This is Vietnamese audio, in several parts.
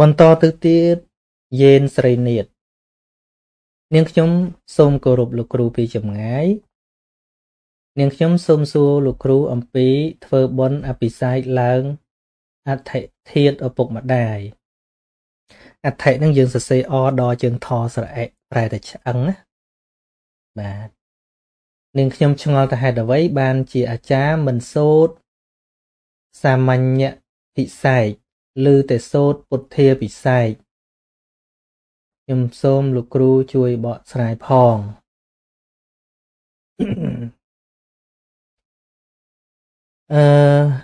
បន្តទៅទៀតយេនស្រីនាថនាងខ្ញុំសូមគោរពលោកគ្រូពីចម្ងាយនាងខ្ញុំសូមសួរលោកគ្រូអំពីធ្វើបុណ្យអភិសេកឡើងអដ្ឋិធាតុឪពុកម្ដាយអដ្ឋិនឹងយើងសរសេរអដល់ជើងថស្រអិប្រែតែឆ្អឹងណាបាទនាងខ្ញុំឆ្ងល់តែហេតុអ្វីបានជាអាចារ្យមិនសូត្រសាមញ្ញពិសេកឬតែសូត្រពុទ្ធាពិសេកខ្ញុំសូមលោកគ្រូជួយបកស្រាយផង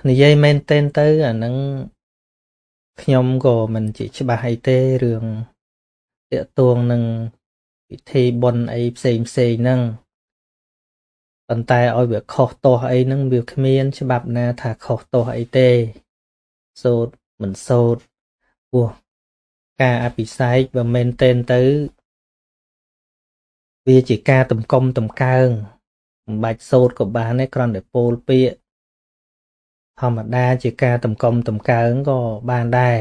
និយាយមែនទែនទៅអានឹងខ្ញុំក៏មិនជាច្បាស់អីទេរឿងទាក់ទងនឹងពិធីបុណ្យអីផ្សេងៗហ្នឹងប៉ុន្តែឲ្យវាខុសទោសអីហ្នឹងវាគ្មានច្បាប់ណាថាខុសទោសអីទេសូត្រមិនសូត្រពោះការអភិសេកបើមែនទែនទៅវាជាការទំកុំទំកើងមិនបាច់សូត្រក៏បានដែរគ្រាន់តែពោលពាក្យធម្មតាជាការទំកុំទំកើងក៏បានដែរ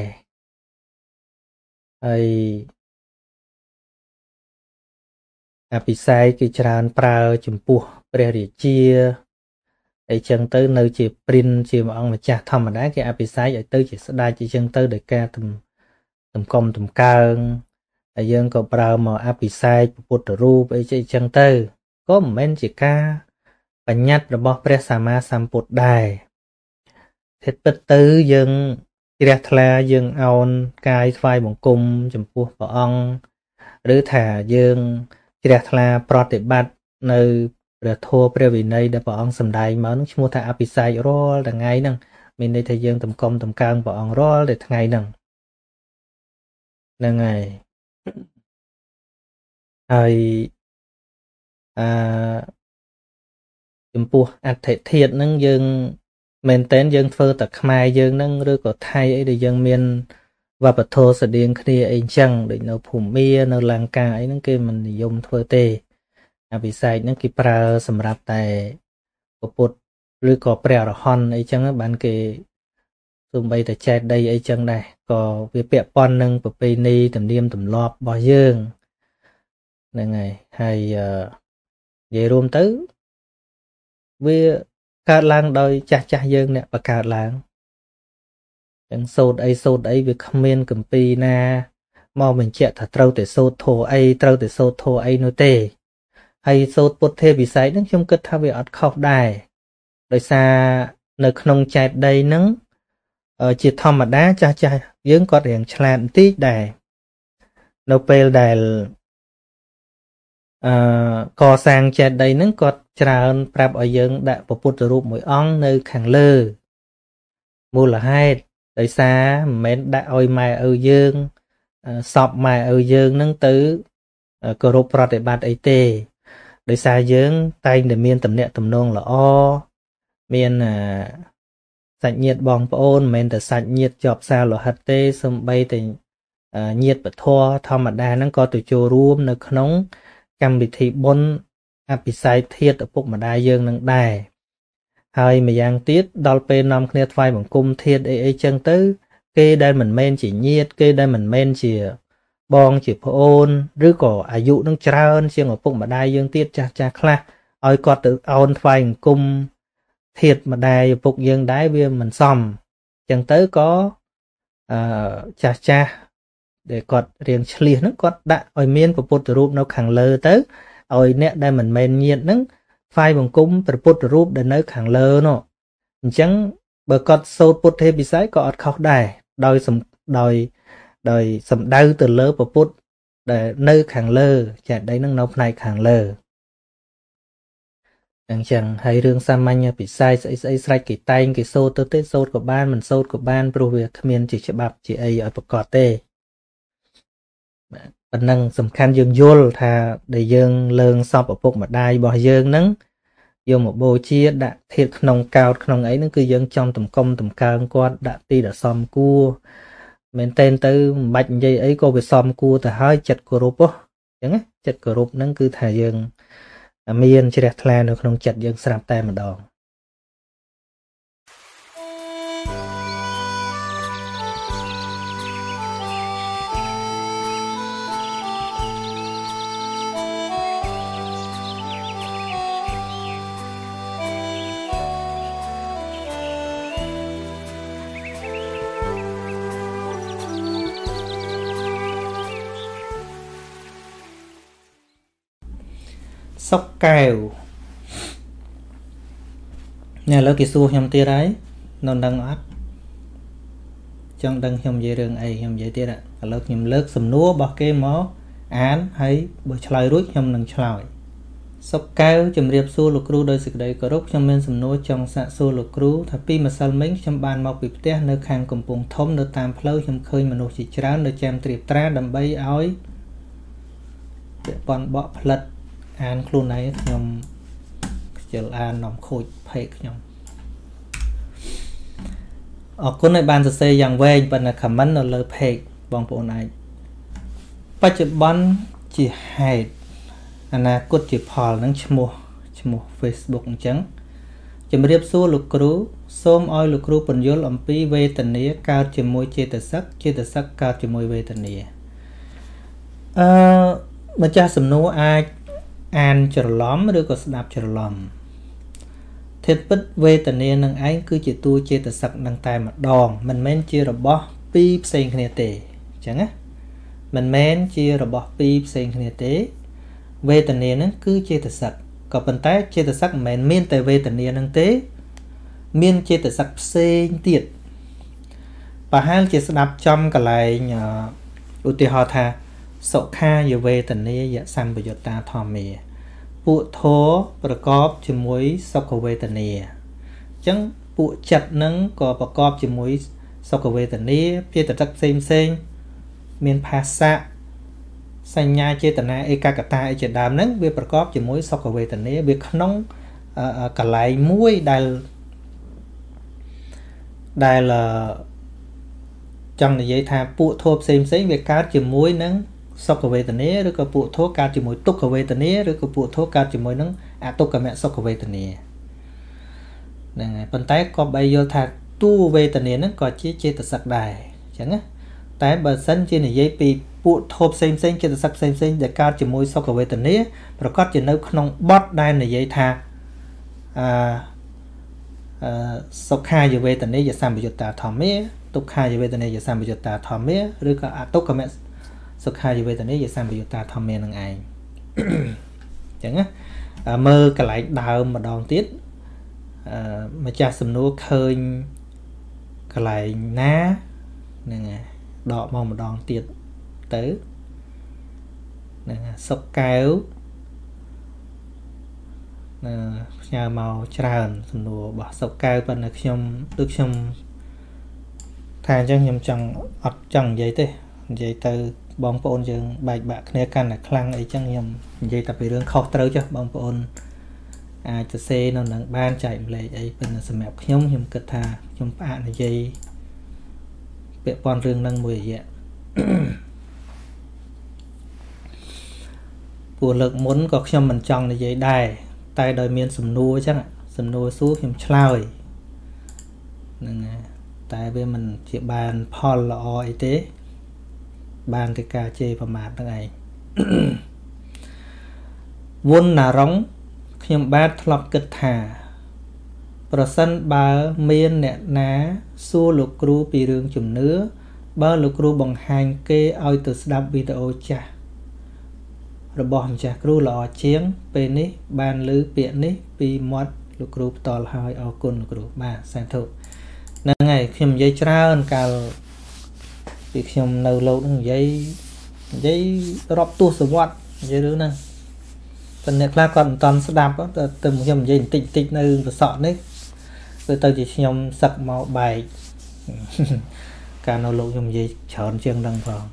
ហើយអភិសេកគឺច្រើនប្រើចំពោះព្រះរាជាអីចឹងទៅនៅជាព្រិនជាអង្គម្ចាស់ធម្មតាគេអភិសេកឲ្យទៅជាស្ដេចអីចឹងទៅដោយការទំកុំទំកើងហើយយើងក៏ប្រើមកអភិសេកពុទ្ធរូបអីចឹងទៅក៏មិនមែនជាការបញ្ញត្តិរបស់ព្រះសម្មាសម្ពុទ្ធដែរហេតុពិតទៅយើងជ្រះថ្លាយើងអោនកាយថ្វាយបង្គំចំពោះព្រះអង្គឬថាយើងជ្រះថ្លាប្រតិបត្តិនៅព្រះធម៌ព្រះវិន័យដែលព្រះអង្គសម្ដែងមកនឹងឈ្មោះថាអភិសេករាល់ថ្ងៃហ្នឹងមានន័យថាយើងទំកុំទំកើងព្រះអង្គរាល់តែថ្ងៃហ្នឹងហ្នឹងហើយហើយចំពោះអដ្ឋិធាតុហ្នឹងយើងមែនតើយើងធ្វើតែខ្មែរយើងហ្នឹងឬក៏ថៃអីដែលយើងមានវប្បធម៌ស្រដៀងគ្នាអីអញ្ចឹងដូចនៅភូមានៅលង្កាអីហ្នឹងគេមិននិយមធ្វើទេអភិសេកហ្នឹងគេប្រើសម្រាប់តែពុទ្ធឬក៏ព្រះអរហន្តអីអញ្ចឹងបានគេទោះបីតែចែកដីអីអញ្ចឹងដែរក៏វាពាក់ព័ន្ធនឹងប្រពៃណីទំនៀមទម្លាប់របស់យើងហ្នឹងហើយនិយាយរួមទៅវាកើតឡើងដោយចាស់ចាស់យើងអ្នកបង្កើតឡើងចឹងសូត្រអីវាគ្មានគម្ពីរណាមកបញ្ជាក់ថាត្រូវតែសូត្រធម៌អីត្រូវតែសូត្រធម៌អីនោះទេហើយសូត្រពុទ្ធាពិសេសហ្នឹងខ្ញុំគិតថាវាអត់ខុសដែរដោយសារនៅក្នុងចេតដីហ្នឹងជាធម្មតាចាស់ចាស់យើងគាត់រៀងឆ្លាតបន្តិចដែរនៅពេលដែលកសាងចេតិយហ្នឹងគាត់ច្រើនប្រាប់ឲ្យយើងដាក់ព្រះពុទ្ធរូបមួយអង្គនៅខាងលើមូលហេតុដោយសារមិនមែនដាក់ឲ្យម៉ែឪយើងសពម៉ែឪយើងហ្នឹងទៅគោរពប្រតិបត្តិអីទេដោយសារយើងតែងតែមានទំនាក់ទំនងល្អមានសាច់ញាតិបងប្អូនមិនមែនតែសាច់ញាតិជាប់សារលោហិតទេសូម្បីតែញាតិពធធម្មតាហ្នឹងក៏ទៅចូលរួមនៅក្នុងកម្មវិធីបុណ្យអភិសេកធាតុឪពុកម្ដាយយើងនឹងដែរហើយម្យ៉ាងទៀតដល់ពេលនាំគ្នាថ្វាយបង្គំធាតុអីចឹងទៅគេដែលមិនមែនជាញាតិគេដែលមិនមែនជាបងជាប្អូនឬក៏អាយុនឹងច្រើនជាងឪពុកម្ដាយយើងទៀតចាស់ចាស់ខ្លះឲ្យគាត់ទៅអោនថ្វាយបង្គំធាតុម្ដាយឪពុកយើងដែរវាមិនសមចឹងទៅក៏ចាស់ចាស់ដែលគាត់រៀងឆ្លៀសហ្នឹងគាត់ដាក់ឲ្យមានព្រះពុទ្ធរូបនៅខាងលើទៅឲ្យអ្នកដែលមិនមែនញាតិហ្នឹងថ្វាយបង្គំព្រះពុទ្ធរូបដែលនៅខាងលើនោះអញ្ចឹងបើគាត់សូត្រពុទ្ធាភិសេកក៏អត់ខុសដែរដោយសំដៅទៅលើព្រះពុទ្ធដែលនៅខាងលើចេតិយហ្នឹងនៅផ្នែកខាងលើអញ្ចឹងហើយរឿងសាមញ្ញភិសេកស្អីស្រេចគេតែងគេសូត្រទៅទេសូត្រក៏បានមិនសូត្រក៏បានព្រោះវាគ្មានជាច្បាប់ជាអីឲ្យប្រកបទេប៉ុណ្ណឹងសំខាន់យើងយល់ថាដែលយើងលើងសពឪពុកម្ដាយរបស់យើងហ្នឹងយកមកបូជាដាក់ធាតុក្នុងកោដ្ឋក្នុងអីហ្នឹងគឺយើងចំទំកុំទំកើងគាត់ដាក់ទីដ៏សមគួរមែនតែនទៅមិនបាច់និយាយអីក៏វាសមគួរទៅហើយចិត្តគោរពហ្នឹងអញ្ចឹងចិត្តគោរពហ្នឹងគឺថាយើងមានជ្រះថ្លានៅក្នុងចិត្តយើងស្រាប់តែម្ដង sóc kèo nè lỡ kỹ xua nhầm tia đấy non đang áp trong đang nhầm dây đường ấy nhầm dây tia đấy lỡ nhầm lớp sầm núa bỏ cái mó án hay bờ trời rút nhầm đằng trời sóc kèo chìm riệp xua lục rú đôi sực đấy có rút trong bên sầm núa trong sạ xua lục rú thập pi mà sao mấy trong bàn mọc bị té nơi khang cầm bùng thôm nơi tam phơi trong khơi mà nô chỉ tráo nơi chạm triệt tra đầm bay ói để bọn bọ lật an khuôn này nhầm chờ an nằm khôi phải nhầm ở cuốn này bàn sẽ dàn về và là cảm ơn là lời phê bằng bộ này bắt chụp bắn chỉ hẹt là cốt chỉ phò nắng chmua Facebook trắng chấm riệp xua lục rú xôm oi lục rú bình dối làm pi về tình nghĩa cao chỉ môi chia tờ sắc cao chỉ môi về tình nghĩa mà cha sầm nô ai an chờ lõm mới được có đạp chờ lõm thiệt bích về tình yêu năng ấy cứ chỉ tu chia từ sập năng tài mặt đòn mình men chia rồi bỏ pi sen khné tế chẳng á mình men chia rồi bỏ pi sen khné tế về tình yêu năng cứ chia từ sập còn bên tay chia từ sập mình men tại về tình yêu năng tế men chia từ sập sen tiệt và hai chia đạp trong cả lại nhờ utihot ha sậu kha dù về tình yêu dạ sam bây giờ ta thò mì bộ thố và có chữ muối sau cầu về tình yêu chẳng bộ chặt nắng có và có chữ muối sau cầu về tình yêu chia tật xem miền pha xa xanh nha chia tật này eka cả ta chỉ đàm nắng về và có chữ muối sau cầu về tình yêu việc nóng cả lại muối đây là trong này dễ thà bộ thố xem về cá chữ muối nắng sau cầu về tình nghĩa rồi có bộ thố ca chỉ mỗi tục cầu về tình nghĩa rồi có bộ thố ca chỉ mỗi nắng à tục cả mẹ sau cầu về tình nghĩa này phần tái có bây giờ thà tu về tình nghĩa nó có chia từ sạc đài chẳng á tái bờ sân trên này dây pì bộ thô xem chia từ sạc xem để ca chỉ mỗi sau cầu về tình nghĩa rồi có chỉ nơi không bót đai này dây thà sau khai về tình nghĩa giờ sang bây giờ ta thầm mía tục khai về tình nghĩa giờ sang bây giờ ta thầm mía rồi có à tục cả mẹ sốc hai về tận đấy giờ sang bây giờ ta tham men năng ai chẳng á mơ cả lại đào mà đòn tiết mà cha sầm nô khơi cả lại ná nè đọ mong mà đòn tiết tới nè sốc kéo nhà màu tràn sầm nô bỏ sốc kéo bên là trong được trong thay cho nhầm chồng ọt chồng giấy từ bóng bồn dừng bài bạc nè căn là khăn ấy chẳng nhầm dây tập về đường khó trâu chứ bóng bồn ai cho xe nó nắng ban chạy lại ấy phần là sầm mẹp nhông nhầm cực thà nhầm bạn là dây bẹp con rừng nâng mùi vậy của lực muốn có cho mình trong là dây đài tay đời miên sầm nua chắc ạ sầm nua xuống nhầm trời tại vì mình chỉ bàn Paul là o y tế bàn cái cà chê và mạt thế này vốn là rống nhưng ba thọc kịch thả rồi sân ba miên nẹt ná xua lục rú bị đường chùm nữa ba lục rú bằng hành kê oi từ đạp video chả rồi bỏ hầm chả rú lọ chiến bên ấy bàn lứ biện ấy vì mót lục rú to là hai ao côn lục rú ba sang thụ nâng ngày khiêm dây trao hơn cả việc xem lâu lâu cũng giấy rọp tua sớm quạt giấy đứa này phần này là còn toàn sẽ đạp đó từng xem giấy tịnh nơi và sọ đấy rồi tao chỉ xem sặc màu bài cả lâu lâu xem giấy chọn trường đằng phòng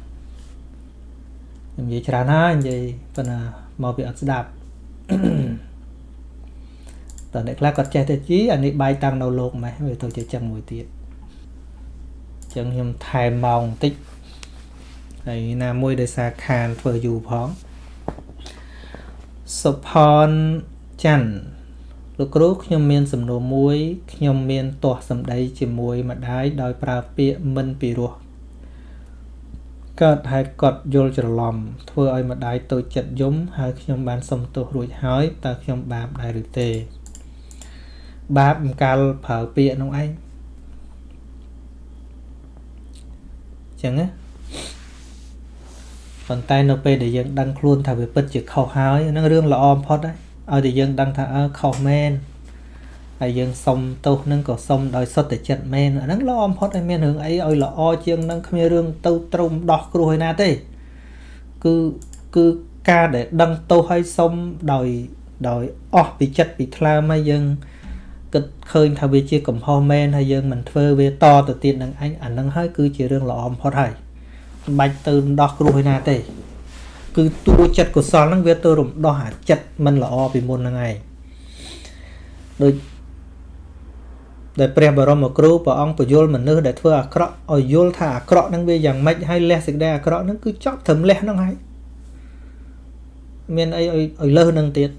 xem giấy tràn ha giấy phần màu bị sẽ đạp tao này là còn che thế chứ anh ấy bài tăng lâu lâu mà rồi tao chỉ chăm ngồi tiện chẳng nhầm thay mong tích này là môi đời xa khàn vừa dù phóng sập hòn chăn lúc rút nhầm miên sầm nổ muối nhầm miên tỏa sầm đấy chỉ muối mà đái đòi bà bịa mân bị ruột cọt hay cọt vô trở lòng thưa ai mà đái tôi chật giống hai nhầm bán sông tôi rủi hói ta nhầm bạp đại rực tề bạp cao phở bịa nông anh chẳng á phần tay nó về để dân đăng luôn thà về bật chữ khẩu hái nó riêng là om pot đấy ở để dân đăng thà comment ai dân xong tâu nâng cổ xong đòi sót để chặt men nó là om pot ai men hướng ấy ơi là o chiêng nâng không riêng tâu trông đọc rồi na thế cứ cứ ca để đăng tâu hay xong đòi đòi bị chặt bị thla mai dân khơi thà về chia cầm comment hay dân mình phơi về to từ tiền đằng anh ảnh đăng hết cứ chỉ riêng là om pot hay bạch từ đọc rồi na thế cứ tu chặt của son năng về tôi rồi đo hạt chặt mình là o bị môn là ngày rồi để bè bờ rộng một cú và ông của vô mình nữa để thưa cọ ở vô thả cọ năng về dạng mạnh hay lẹ xịt đè cọ nó cứ chóp thấm lẹ năng hay miền ấy ở lơ năng tiệt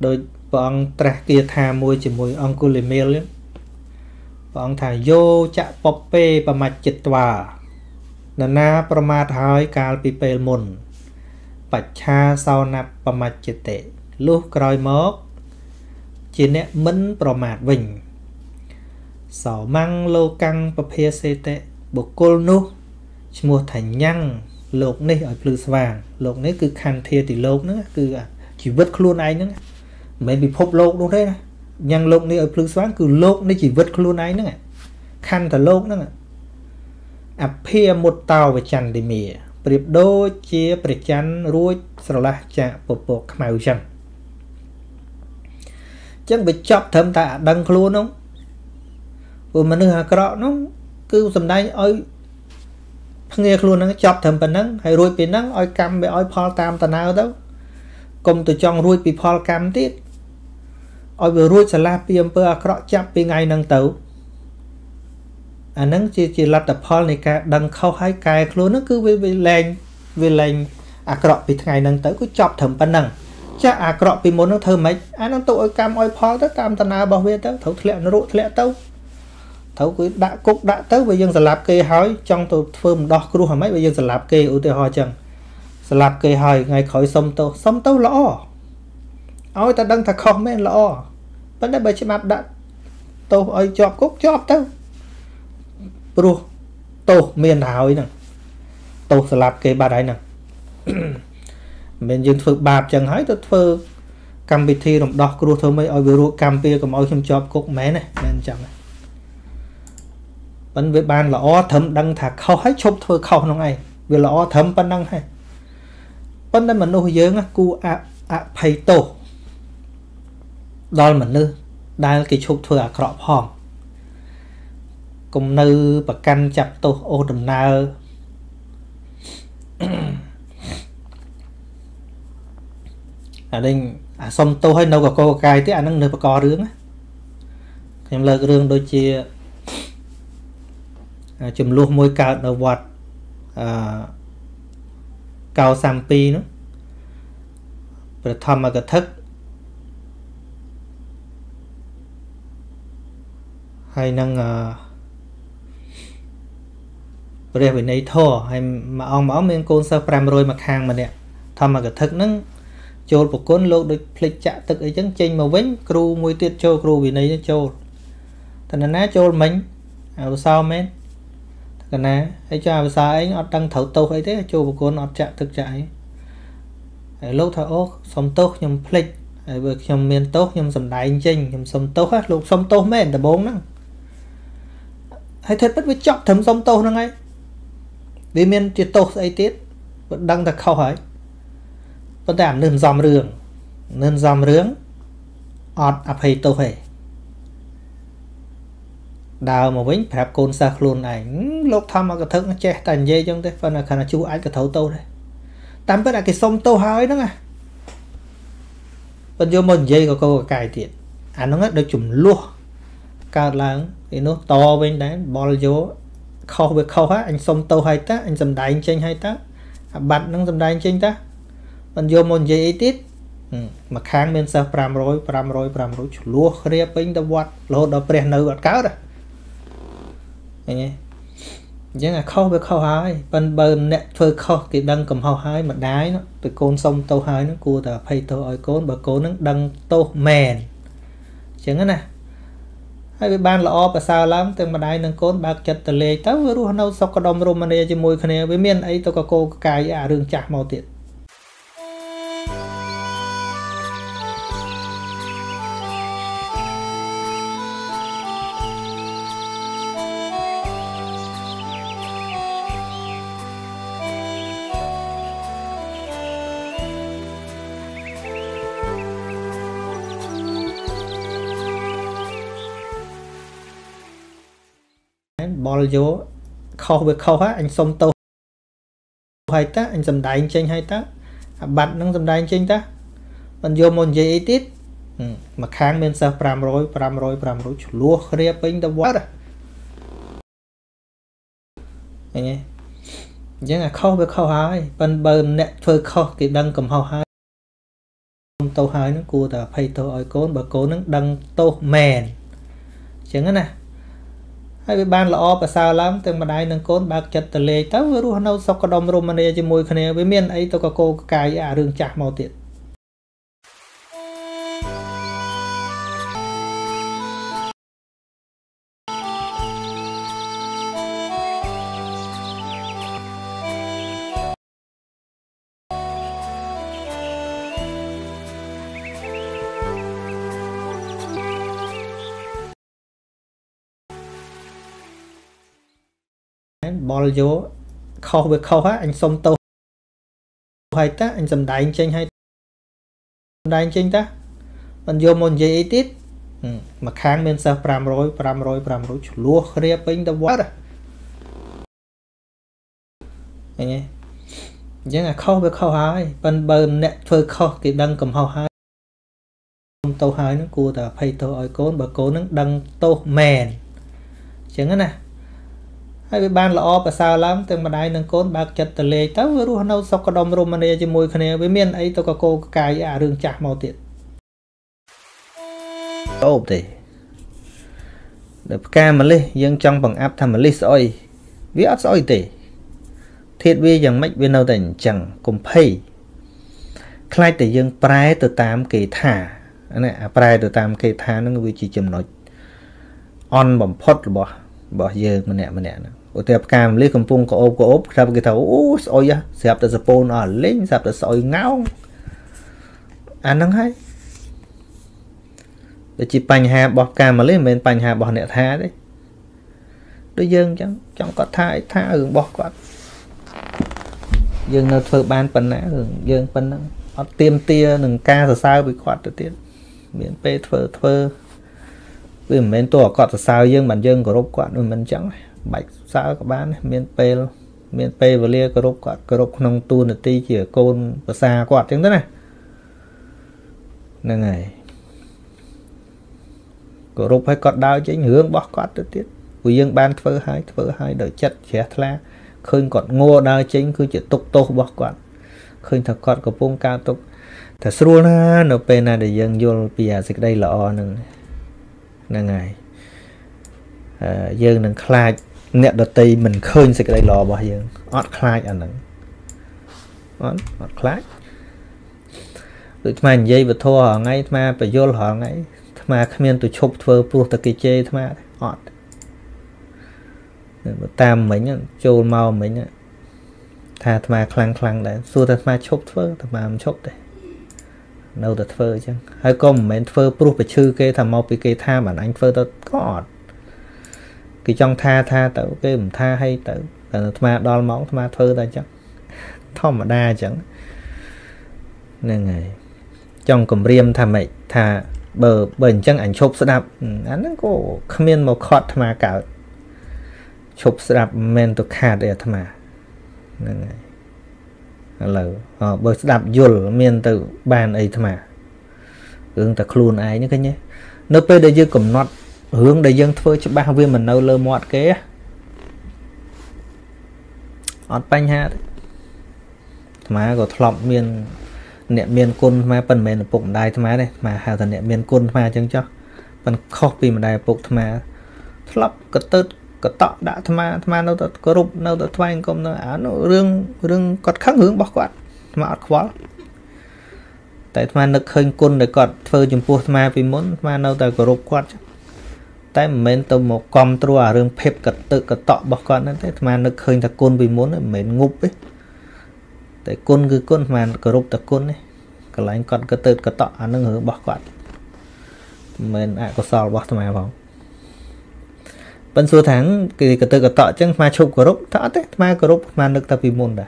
rồi và ông trẻ kia thà môi chỉ mùi ông cô liền mèo lắm và ông thả vô chạ pop pe và mạch chật tòa là na prama thái cal pi pel mồn bạch cha sau nạp và mạch chật tệ lúc còi mốt chỉ nét mẫn bỏ mạt vỉnh sỏ măng lô căng và phê xê tệ bộ cô nu mua thành nhăng lột này ở plus vàng lột này cứ khăn thê thì lột nữa cứ chỉ vứt luôn ấy nữa mấy bị phốp lột luôn thế nhăng lột này ở plus vàng cứ lột này chỉ vứt luôn ấy nữa khăn thở lột nữa à phê một tàu và chăn để mì bịp đôi chia bịp chăn ruồi sờ la chạ bột bột màu chăn chẳng bị chọc thầm tạ đăng luôn không vừa mà nửa cọ nó cứ sầm đáy ơi nghe luôn nó chọc thầm phần nắng hay ruồi bị nắng ơi cam bị ơi phol tam tần nào đâu cùng từ trong ruồi bị phol cam tiết ơi vừa ruồi xả la piêm pơ cọ chạm bị ngày nắng tấu à nắng chỉ là tập phol này cả đăng khâu hai cài luôn nó cứ về lành à cọ bị ngày nắng tấu cứ chọc thầm phần nắng chắc à cọ bị muốn nó thơ mấy anh tụi cam oi phó tất tam tần nào bảo vệ tớ thấu lẹ nó rụt lẹ tấu thấu cứ đã cục đã tới bây giờ lạp kê hỏi trong tụi phơm đo cru hả mấy bây giờ lạp kê ưu tiêu hoa chẳng lạp kê hỏi ngày khỏi sông tâu lõ ôi ta đang thật không men lõ vấn đề bởi chị mạp đã tâu ơi cho cúc cho tâu bru tâu miền thảo ấy nè tâu lạp kê bà đấy nè mình dùng phượt bạp chẳng hãy tôi phơ cầm bị thi đồng đọc rùa thôi mấy ôi vừa rùa cầm bia cầm ôi không cho cốc mé này nên chẳng này vẫn với ban là o thấm đăng thạc khâu hết chụp thôi khâu nó ngay vì là o thấm ban đăng hay vấn đây mình nuôi dưỡng á cu ạ thầy tổ đó mình nữ đang cái chụp thôi à crop hòm cùng nữ và căn chặt tổ ô đầm nào à đình à xong tôi hơi nâu cả cô cài tới anh đang nửa co rướng á em lời rương đôi chia chùm luôn môi cao đầu vọt cao sam pi nữa rồi thầm mà cái thức hay năng về bên này thô hay mà ông bảo mình côn sao pram rồi mà hàng mà nè thầm mà cái thức nâng chôn một con lô được lịch chạ tức ấy chẳng chênh mà vĩnh cru mùi tiết cho cru vì này chôn thật là ná chôn mình ảo sao mến thật là hãy cho ảo sao ấy nó đang thấu tâu ấy thế chôn một con nó chạ thực chạy ấy lúc thảo ốc xong tốt nhầm lịch ấy vừa nhầm miền tốt nhầm dầm đáy anh chênh nhầm xong tốt hát lúc xong tốt mến là bốn năng hãy thật bất với chọc thấm xong tốt năng ấy vì miền chỉ tốt ấy tiết vẫn đang thật khâu hỏi vấn đề nên dòm rướng ọt áp hay tâu hề đào mà vĩnh phép côn xa khuôn ảnh lúc thăm mà cái thức nó che tàn dây trong thế phần là khả năng chú ái cái thấu tâu đây tắm với lại cái sông tâu hói đó à vẫn vô một dây của cô cài thiện à nó ngất được chùm lua cao lắng thì nó to bên đấy bò vô khâu với khâu hết anh sông tâu hay ta anh dầm đáy anh chênh hay ta bạch nó dầm đáy anh chênh ta mình vô môn dây ít mà kháng bên sao pram rồi lúa khía bên đâu quạt lô đâu bèn nơi quạt cáo rồi nghe chứ là khâu với khâu hai bên bên nẹt phơi khâu cái đăng cầm hao hai mà đái nó từ côn sông tâu hai nó cua tờ phay tâu ơi côn bà côn nó đăng tô mèn chẳng nè Hay với ban là o và sao lắm từ mà đáy nâng côn bạc chật tờ lê tao với rùa nâu sọc đồng rùm này cho mùi khả nè với miền ấy tôi có cô cái ả rừng chạc màu tiệt. Bỏ vô khâu với khâu á anh xong tàu hay ta anh dầm đáy trên hay ta bạn đang dầm đáy trên ta mình vô một dây tít mà kháng bên sao pram rồi lúa khrea bên đâu quá rồi vậy là khâu với khâu hai bên bờ nẹt phơi khâu thì đang cầm hào hai tàu hai nó cua ta phải tàu ỏi cốn bà cố nó đang tàu mèn chẳng thế này. Hay với ban là o và sao lắm từ mà đáy nâng côn bạc chật tờ lê tao với rùa nâu sọc đồng rùm này cho mùi khả nè với miền ấy tôi có cô cái ả rừng chạc màu tiệt. Bỏ vô khâu với khâu á anh xong tàu hay ta anh dầm đáy trên hay đáy trên ta mình vô một dây tít mà kháng bên sao pram rồi lúa khrea bên đâu quá rồi vậy là khâu với khâu hai bên bờ nẹt phơi khâu thì đang cầm hào hai tàu hai nó cua ta phải tàu ỏi cốn bà cố nó đang tàu mèn chẳng thế này. Hay với ban là o và sao lắm từ mà đáy nâng côn bạc chật tờ lê tao với rùa nâu sọc đồng rùm này cho mùi khả nè với miền ấy tôi có cô cái ả rừng chạc màu tiệt. Ốp thì được ca mà lê dân trong bằng áp thầm mà lê xói viết xói tỉ thiệt vi dần mách viên nâu tỉnh chẳng cùng phây khai tỉ dân prai từ 8 kỳ thả prai từ 8 kỳ thả nó vì chỉ chùm nói on bỏng phốt bỏ bỏ dơ mà nè ủa tẹp cam lấy cầm phung có ốp ra cái thầu ú soi á sẹp ta sapon ở lên sẹp ta soi ngáo anh nắng hay để chỉ pành hà bỏ cam mà lấy bên pành hà bỏ nẹt tha đấy đối dương chẳng chẳng có thai tha ở bỏ có dương là thợ ban pần nã dương pần nắng tiêm tia đừng ca rồi sao bị quạt được tiết miễn pe thợ vì mình tôi có sao dương bản dương của rốt quạt mình chẳng bạch sao các bạn miền P và lia có rốt quạt cơ rốt nông tu là ti chỉ côn và xa quạt tiếng thế này nên này có rốt hay cọt đau chính hướng bóc quạt được tiết vì dương ban phơ hai đợi chất trẻ là khơi còn ngô đau chính cứ chỉ tục tô bóc quạt khơi thật quạt của phong cao tục thật xua na nó P là để dương vô pia dịch đây là o nè năng ngày dương năng khai nẹt đợt tây mình khơi sẽ cái đây lò bỏ dương ót khai à năng ót khai tụi mình dây và thua họ ngay mà phải vô họ ngay mà không nên tụi chụp thưa buộc tụi kia chơi mà ót tam mấy nhá trôi mau mấy nhá thà mà khăng đấy xua thà mà chụp thưa thà mà chụp đấy đâu đặt phơi chứ hay con mình phơi buộc phải chư kê thầm mau bị kê tha bản anh phơi tao có cái trong tha tao kê mình tha hay tao mà đo máu mà phơi tao chắc thom mà đa chẳng nên này trong cầm riêng thầm mày thà bờ bền chân ảnh chụp sẽ đạp anh nó có comment màu khọt mà cả chụp sẽ đạp men tụt hạt để thầm mà nên này là bởi đạp dùl miền từ bàn ấy mà hướng ta khuôn ai như thế nhé nó phê đây dư cũng nọt hướng đây dân thôi cho ba viên mình nâu lơ mọt kế ọt banh hát má có thọm miền nẹ miền côn mà phần mềm bụng đai thầm má đây mà hào thần nẹ miền côn mà chẳng cho phần copy mà đài bụng thầm má thọp cỡ tớt có tọt đã thà đâu tật có rụp đâu tật phanh công nó án rương cọt kháng hướng bóc quạt mà ọt khó tại thà nực hơi côn để cọt phơi chùm pua thà vì muốn thà đâu tật có rụp quạt tại mình tôi một con trua rừng phép cật tự cật tọ bọc con nó thế mà nó khơi ta côn vì muốn mình ngục ấy tại côn cứ côn mà cờ rụp ta côn ấy cả lại con cật tự cật tọ nó ngửa bọc con mình ai có sò bọc mà vào bên số tháng cái cật tự cật tọ chẳng mà chụp cờ rụp thọ thế mà cờ rụp mà nước ta vì muốn đã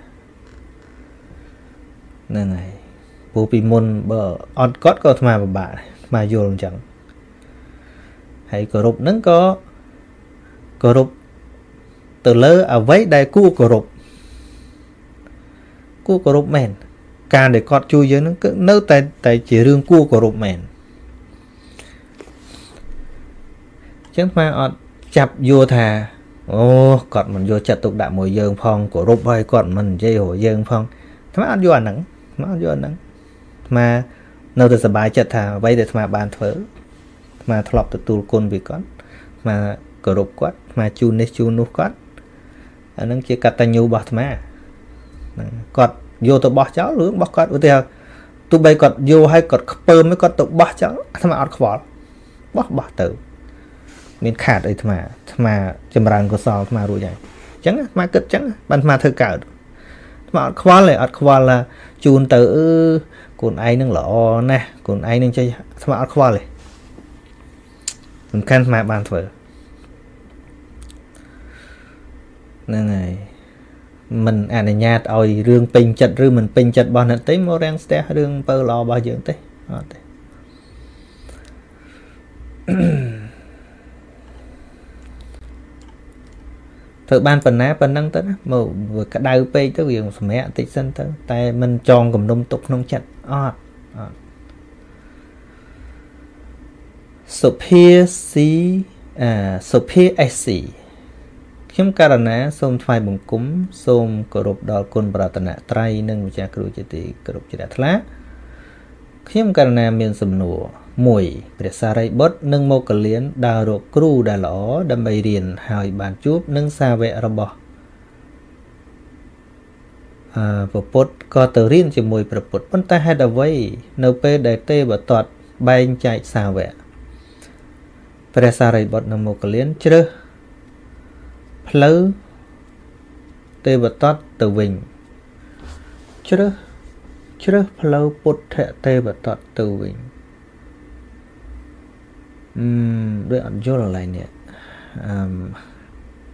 này này bố vì muốn bờ on cốt có mà bà mà vô làm chẳng hãy cổ rụp nâng có cổ rụp từ lơ ở vấy đai cua cổ rụp mền càng để con chui dưới nó cứ nấu tay tại chỉ riêng cua cổ rụp mền chẳng mà chập vô thà ô còn mình vô chặt tục đạo mùi dương phong cổ rụp hay còn mình chơi hổ dương phong thắm ăn vô ảnh nắng nó vô ảnh nắng mà nấu từ sờ bài chặt thà vấy để mà bàn phở mà thọp từ tù côn vì con mà cờ rục quát mà chu nê chu nô quát anh đang chia cắt tay nhu bọt mà cọt vô tụ bọt cháu lưỡng bọt quát ủa tụ bay cọt vô hay cọt bơm mới cọt tụ bọt cháu thằng mà ăn khó bọt bọt tử miền khạt ấy thằng mà chầm răng của sò thằng mà ruồi nhảy trắng mà cất trắng bàn mà thơ cào mà ăn khó là chun tử còn ai nâng lọ nè còn ai nâng chơi thằng mà ăn khó này khăn mà bàn phở nên này mình à này nhạt ôi rương pin chật rư mình pin chật bọn hạt tí mô ràng xe rương bơ lò bao dưỡng tí thử ban phần ná phần năng tính mô vừa cả đau pê tới việc mẹ tích xanh tới tại mình tròn cùng đông tục nông chật Sophia C. Khiếm cả nè, xôm thay bằng cúm, xôm cổ rụp đòi côn bà tà nạ trai nâng cha cổ chế tì cổ rụp chế đá thá. Khiếm cả nè miền xùm nùa, mùi, bệ xa rây bớt nâng mô cổ liến đào rộ cổ đà lõ đâm bày riền hài bàn chúp nâng xa vẹ rô bò. Vô bốt có tờ riêng chì mùi bà bốt bắn ta hai đà vây, nâu pê đại tê bà tọt bành chạy xa vẹ. Phải xa rời bọt nằm một cái liên chứ lâu tê bật tót từ vinh chứ lâu bột thẻ tê bật tót từ vinh đôi ẩn vô là lại nè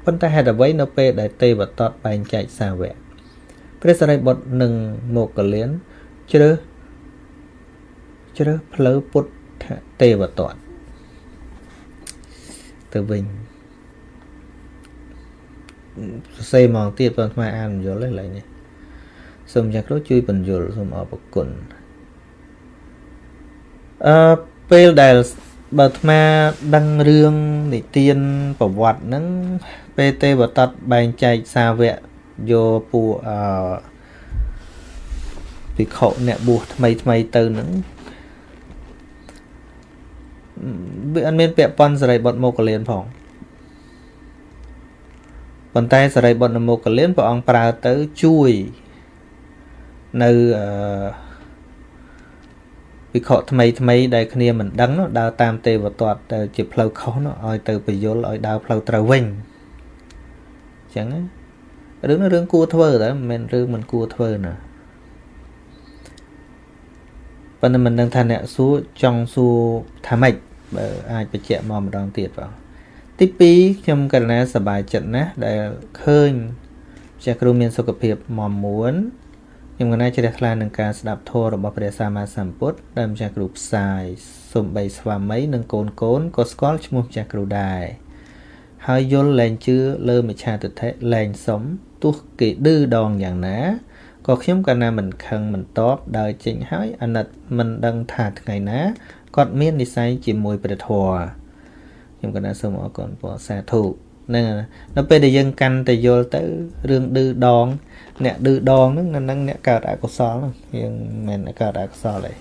phân ta hẹn là với nó pê đại tê bật tót bành chạy xa vẹ phải xa rời bọt nằm một cái liên chứ lâu bột thẻ tê bật tót từ bình xây mòn tiệp toàn mai ăn vô lấy lại nè xong giặc lối chui bình dừa xong ở bậc cồn pel đài bậc ma đăng riêng để tiên bảo vật nắng pt bậc tật bàn chạy xa vẹ vô pù bị khổ nè buộc mày từ nắng bị ăn miên bẹp pon sợi bọt mồ cờ liền phỏng, bàn tay sợi bọt mồ cờ liền vào ông para tới chui, nơi bị khọ thay đây kia mình đắng nó đào tam tê và toạt chụp lâu khó nó oi từ bị vô lại đào lâu trâu vinh, chẳng đứng nó đứng cua thơ đấy mình cua thơ nè. Vâng là mình đang thay nẹ số trong số thám mạch ai phải chạy mò một đoàn tiệt vào tiếp bí trong cái này sẽ bài trận nát để khơi chạy cơ miên sâu cập hiệp mò muốn nhưng cái này chạy đặt là nâng ca sẽ đạp thô rồi bỏ phải xa mà sẵn bút đâm chạy cơ xài xùm bày xa mấy nâng cốn có scotch mùm chạy cơ đài hơi vô lên chứ lơ mà chạy tự thế lên sống tuốt kỳ đư đòn dạng ná có khiếm cả na mình khăn mình tốt đời chính hái anh à mình đang thả ngày ná còn miên đi say chỉ mùi bệt hòa nhưng cái na sớm ở còn bỏ xa thụ nên là nó về để dân căn thì vô tới rương đư đòn nè đư đòn nó năng nè cào đại của xó luôn nhưng mình đã cào đại của xó lại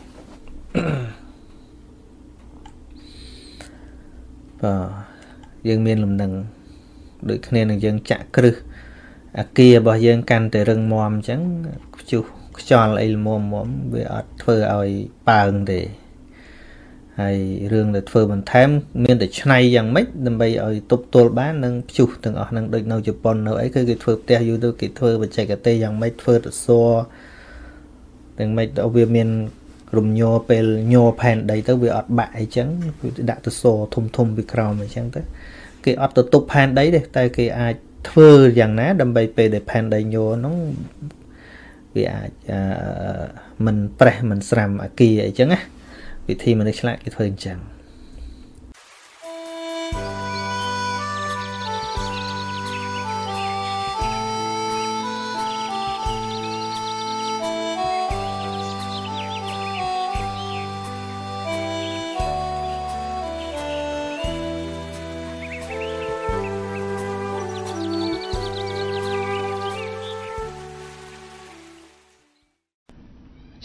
và dân miên làm nằng được nên là dân chạ cư kia bỏ dân canh từ rừng mòm chẳng chú cho lại mồm mồm bị ớt phơ oi bằng thì hay riêng là phơi mình thêm miền để chay dạng mấy đâm bay ở tụt tụt bán nâng chụp từng ở nâng đợt nào chụp bòn nào ấy cái phơi teo vô đôi cái phơi và chạy cái tê dạng mấy phơi được so từng mấy ở việt miền rùm nhô pe nhô phèn đấy tới việc ở bãi trắng đã từ so thùng thùng bị cào mà trắng tới cái ở từ tụt phèn đấy đây tại cái ai phơi dạng ná đâm bay pe để phèn đầy nhô nó vì mình pre mình sầm ở kia vậy trắng á vì thì mình lại cái thời chẳng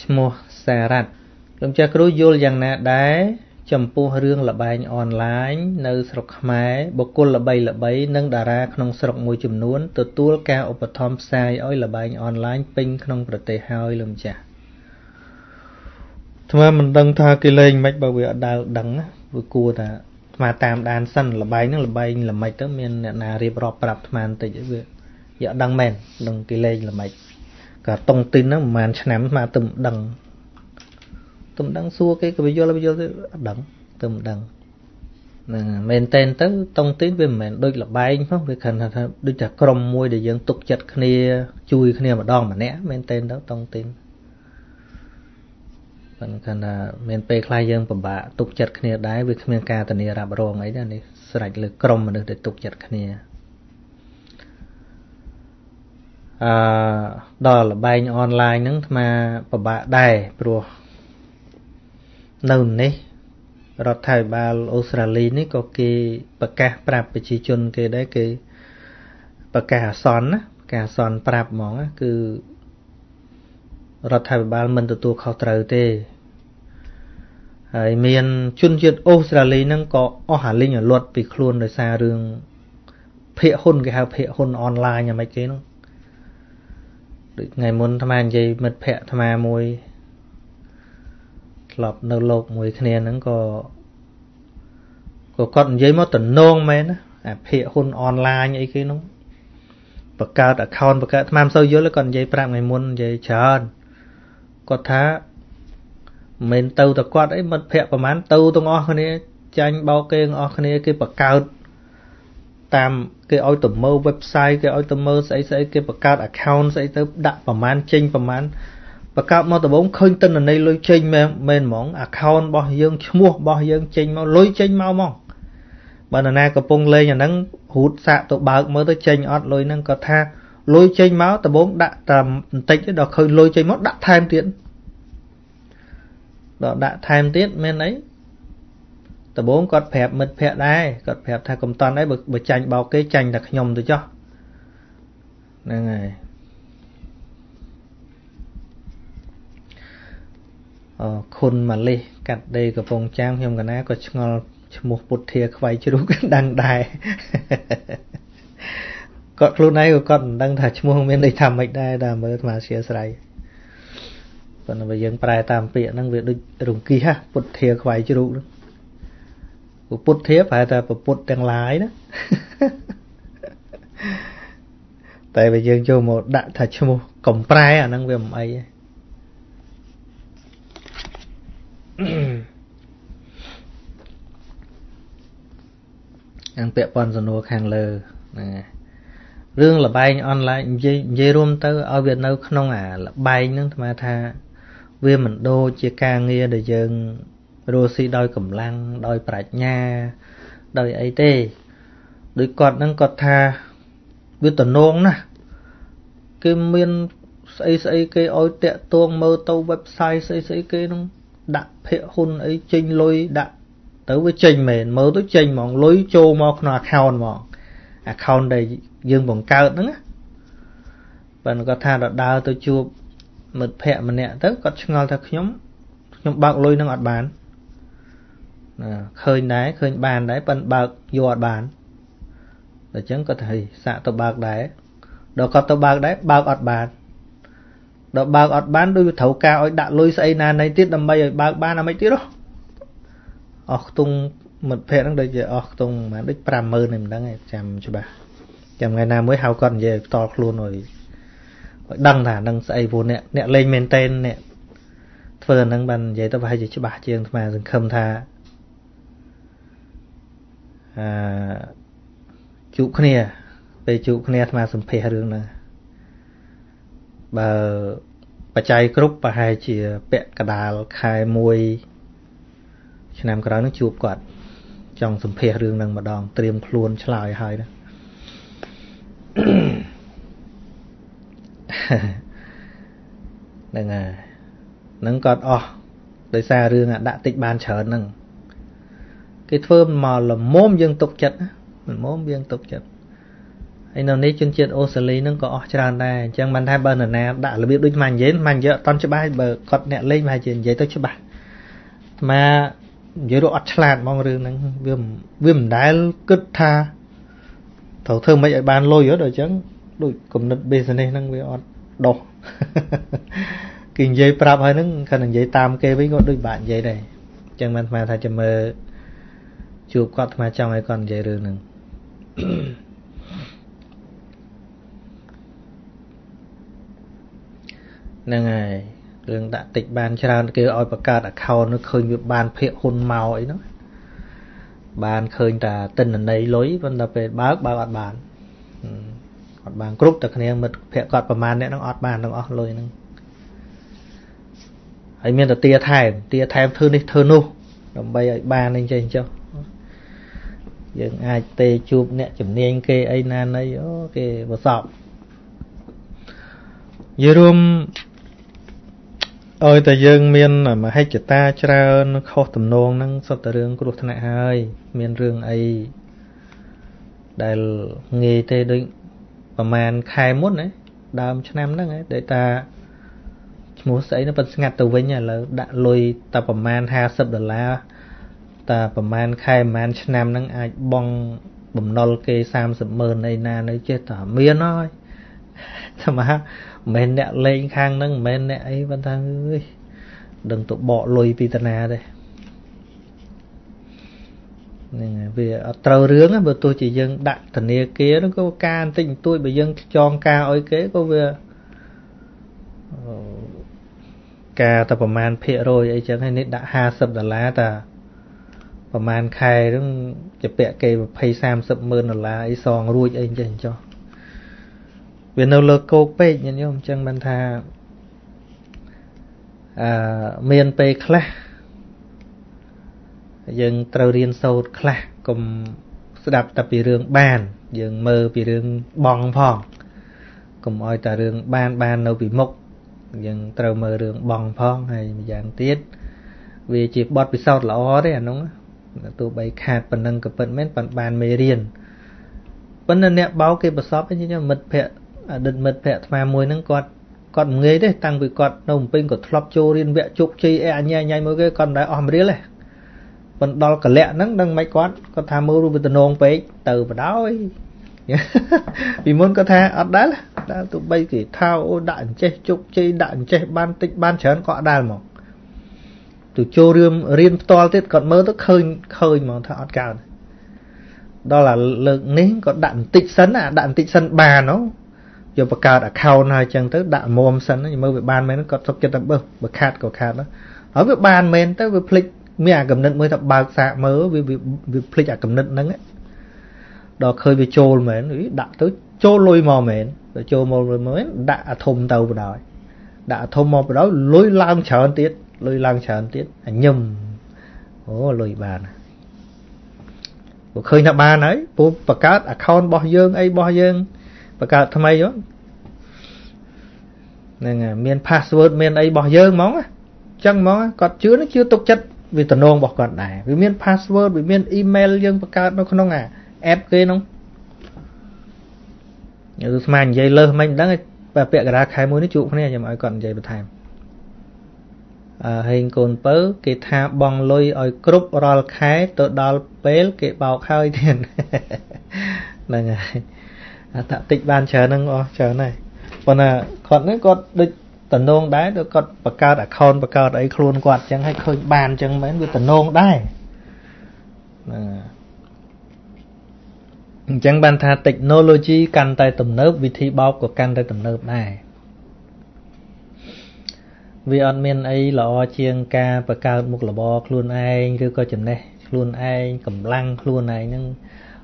mua xe rạch chúng ta cứ vô rằng nè đấy chấm pu riêng là bài online nơi sọc máy bọc côn là bay nâng đà ra không sọc môi chùm nuốn từ tua cao ở thom sai ơi là bài online ping không bật tê hơi lầm chả thôi mình đăng tha cái lên mạch bảo vệ đào đắng vừa cua là mà tạm đàn săn là bài nó là bay là mạch tới miền nà riệp rọp rạp màn tới dễ dễ đăng mền đăng cái lên là mạch cả tông tin nó màn chém mà tụm đằng xua cái video đằng tụm đằng mình tên tới tông tin về mình đôi là bay không về khẩn là đôi chặt crom môi để dân tục chặt kia chui kia mà đòn mà né mình tên đó tông tin còn khẩn là mình pe khai dân bẩm bạ tục chặt kia đái về miền ca tận địa rạp rồng ấy đây này sạch lực crom mà được để tục chặt kia đó là bay online nắng mà bẩm bạ đài pro nông này, rồi Thái Ba Australia này có cái bậc ca prab bị chỉ chôn cái đấy cái bậc ca son prab mỏng á, cứ rồi Thái Ba mình tự tu khảo trừ thế, miền chôn chuyện Australia năng có ở Hà Linh ở luật bị khuôn rồi xa đường phệ hôn cái hào phệ hôn online nhà máy kia nó, ngày muốn tham ăn gì mật phệ tham ăn môi lọp nô lộc mùi kia nó có con giấy mất tận nôn mẹ nó phê hôn online như cái nó bậc cao đã khôn bậc cao tham sâu dưới là còn giấy prang ngày muốn giấy tròn có thá mình tàu tập quát ấy mất phê và mán tàu tung o cái này tranh bao kê o cái này cái bậc cao tam cái oi tụm mơ website cái oi tụm mơ sẽ cái bậc cao account sẽ tới đặt và mán chinh và mán và các món tờ bốn khơi tên ở đây lôi chênh men món account bao dương mua bao dương chênh mau lôi chênh mau mong bạn ở nay có pung lên nhà nắng hút xạ tụ bạc mới tới chênh ót lôi nâng có tha lôi chênh máu tờ bốn đã tầm tịnh đó khơi lôi chênh máu đã tham tiện đó đã tham tiện men ấy tờ bốn cọt phẹp mật phẹp đây cọt phẹp tha cầm toàn đấy bực chanh bao cái chanh đặc nhom tôi cho nên này khôn mà lê cắt đây của phòng trang hôm gần á có ngon một bột thìa quay chưa đúng đăng đài còn lúc này của con đang thả chung không bên đây thầm mạch đây là mới mà xìa sài còn bây giờ bài tạm bịa năng việc được rùng kỳ ha bột thìa quay chưa đúng của bột thìa phải là bột đang lái đó tại bây giờ cho một đạn thả chung cổng bài à năng việc ấy ăn bẹp bòn rồi nô hàng lờ nè, riêng là bay online dây rôm tới ở Việt Nam không à là bay nữa mà tha về mình đô chia ca nghe để dừng đô si đôi cẩm lăng đôi bạch nha đôi ấy tê đôi cọt đang cọt tha với tuần nôn nè cái miên xây cái ôi tẹt tuông mơ tâu website xây cái nó đã phệ hôn ấy chênh lôi đã tới với chênh mền mơ tới chênh mỏng lối chô mọc nó account mỏng account đây dương bỏng cao nữa và nó có tha đọt đào tôi chụp mật phẹ mà nẹ tới có ngon thật nhóm bạc lôi nó ngọt bán khơi đáy khơi bàn đáy bần bạc vô ngọt bán rồi chẳng có thầy xạ tàu bạc đáy đó có tàu bạc đáy bạc ngọt bán đó bạc ọt bán đôi thấu cao đã lôi xây na này tiết đầm bay bạc ba là mấy tiết đó tung một phe đang đợi giờ tung mà đứt pram mờ này mình đang ngày chạm cho bà chạm ngày nào mới háo còn về to luôn rồi đăng thả đăng say vô nè nè lên men tên nè phơi nắng ban vậy tao phải gì cho bà chiêng mà dừng khâm tha chủ kia về chủ kia mà sầm phe đường này bà chạy group bà hai chỉ bẹt cả đào khai môi cho nên cái đó nó chụp quạt trong sầm phe đường này mà đòn tiêm luôn chả lại hai đó đừng à nâng còn đời xa rương đã tích ban trở nâng cái phương mà là mồm dương tục chất mồm dương tục chất anh nào nấy chuyên chuyện ô xử lý nâng có tràn này chẳng bàn thay bờ nè đã là biết đôi màn dễ toàn cho bài bờ còn nẹ lên mà chuyện giấy tôi cho bạn mà dưới độ ắt làn mong rương nâng viêm đái cứt tha thầu thương mấy bàn lôi ở đời chẳng đôi cùng nứt bê này nâng với đỏ kinh dây prap hay nâng khả năng dây tam kê với ngọn đôi bạn dây này chẳng mang mà thay cho mơ chụp quạt mà trong ấy còn dây rừng nâng nâng này rừng đã tịch ban cho ra kêu oi bà ca đã khao nó khơi như bàn phệ hôn màu ấy nó bàn khơi là tên ở đây lối vẫn là về báo bạn bàn bàn group đặc này mật phệ quạt bà man này nó ọt bàn nó ọt lôi nâng ấy miền là tia thèm thưa đi thưa nu đồng bay ấy ba nên chơi cho dừng ai tê chụp nè chấm nén kê ấy nan ấy kê vào sọp giờ rôm ơi tại dừng miền mà hay chữ ta chơi nó khó tầm nong năng so từ đường của luật thân này hơi miền đường ấy đại nghề tê định và màn khai mốt đấy đam cho em đó đấy để ta muốn xây nó vẫn ngặt từ với nhà là đã lôi ta bầm man $20 ta bầm man khai man nam năng ai bong bầm nol kê sam sầm mờn này na nói chết tả miên thôi mà men nẹt lên khang năng men nẹt ấy vẫn thang ơi đừng tụ bỏ lôi pitana đây này về trâu rướng á vừa tôi chỉ dân đặt thần nia kia nó có ca tình tôi bây dân cho ca ơi kế có vừa ca ta bầm man phê rồi ấy chẳng hay nên đã $20 ta bầm man khai nó chụp bẹ cây và pay $30 ấy sòng ruồi ấy chẳng cho về nấu lơ câu pe nhận nhôm chẳng bàn thà miền pe khla dừng trâu riêng sâu khla cùng đạp tập về đường bàn dừng mơ về đường bong phòn cùng oi ta đường ban ban nấu bị mốc dừng trâu mơ đường bong phong hay dạng tiết vì chỉ bọt bị sót là ó đấy à đúng á tụi bay khát phần nâng cặp phần mét phần bàn mê riền vẫn là nẹp báo cái bờ sót ấy như mật phệ đợt mật phệ mà mùi nâng còn người đấy tăng vì còn nồng pin của flop chô riêng vẹn chục chi e nhai nhai mỗi cái con đã om riết này còn đó cả lẹ nắng đang máy quát con tham mưu với tần ông phải từ vào đó ấy vì muốn có thể ở đấy là tụi bay thì thao đạn che chục chơi đạn che ban tích ban chén cọ đàn mà tụi chô riêng riêng to tết còn mơ tức khơi khơi mà thọ cao này. Đó là lượng nến có đạn tịch sấn đạn tịch sấn bà nó giờ bà cao đã khao này chẳng tới đạn mồm sấn nhưng mà về ban men nó có sốc cho tầm bơ bà khát có khát đó ở về ban men tới về phịch mẹ cầm nứt mới thập bạc xạ mớ vì phịch cầm nứt nắng ấy đó khơi về trôi mền đạn tới trôi lôi mò mền rồi trôi mò mới đã thùng tàu vào đó đã thùng mò vào đó lôi lang chở tiết lôi lang chở tiết nhầm lôi bàn khơi nạp bàn ấy bố bà cát account bỏ dương ấy bỏ dương bà cát tham ấy nên miền password miền ấy bỏ dương móng á chẳng móng á còn chứa nó chưa tục chất vì tần nông bỏ còn này vì miền password vì miền email dương bà cát nó không à ép cái nó như màn dây lơ mình đang bà bẹ ra khai mối nó trụ này nhưng mà còn dây bật thèm hình cồn bớ cái tha bong lôi ở group roll khai tự đào bế cái bảo khai tiền là ngày tạm tịch ban chờ nâng chờ này còn là còn đấy còn địch tần nông đái được còn bậc cao đã khôn bậc cao đấy luôn quạt chẳng hay khơi bàn chẳng mấy người tần nông đái Chẳng bàn thà technology căn tay tùm nớp, vì thi bóp của căn tay tùm nớp này. Vì ơn miên ấy lọ chiêng ca và cao mục là bò luôn anh cứ coi chừng này luôn anh cầm lăng luôn này nhưng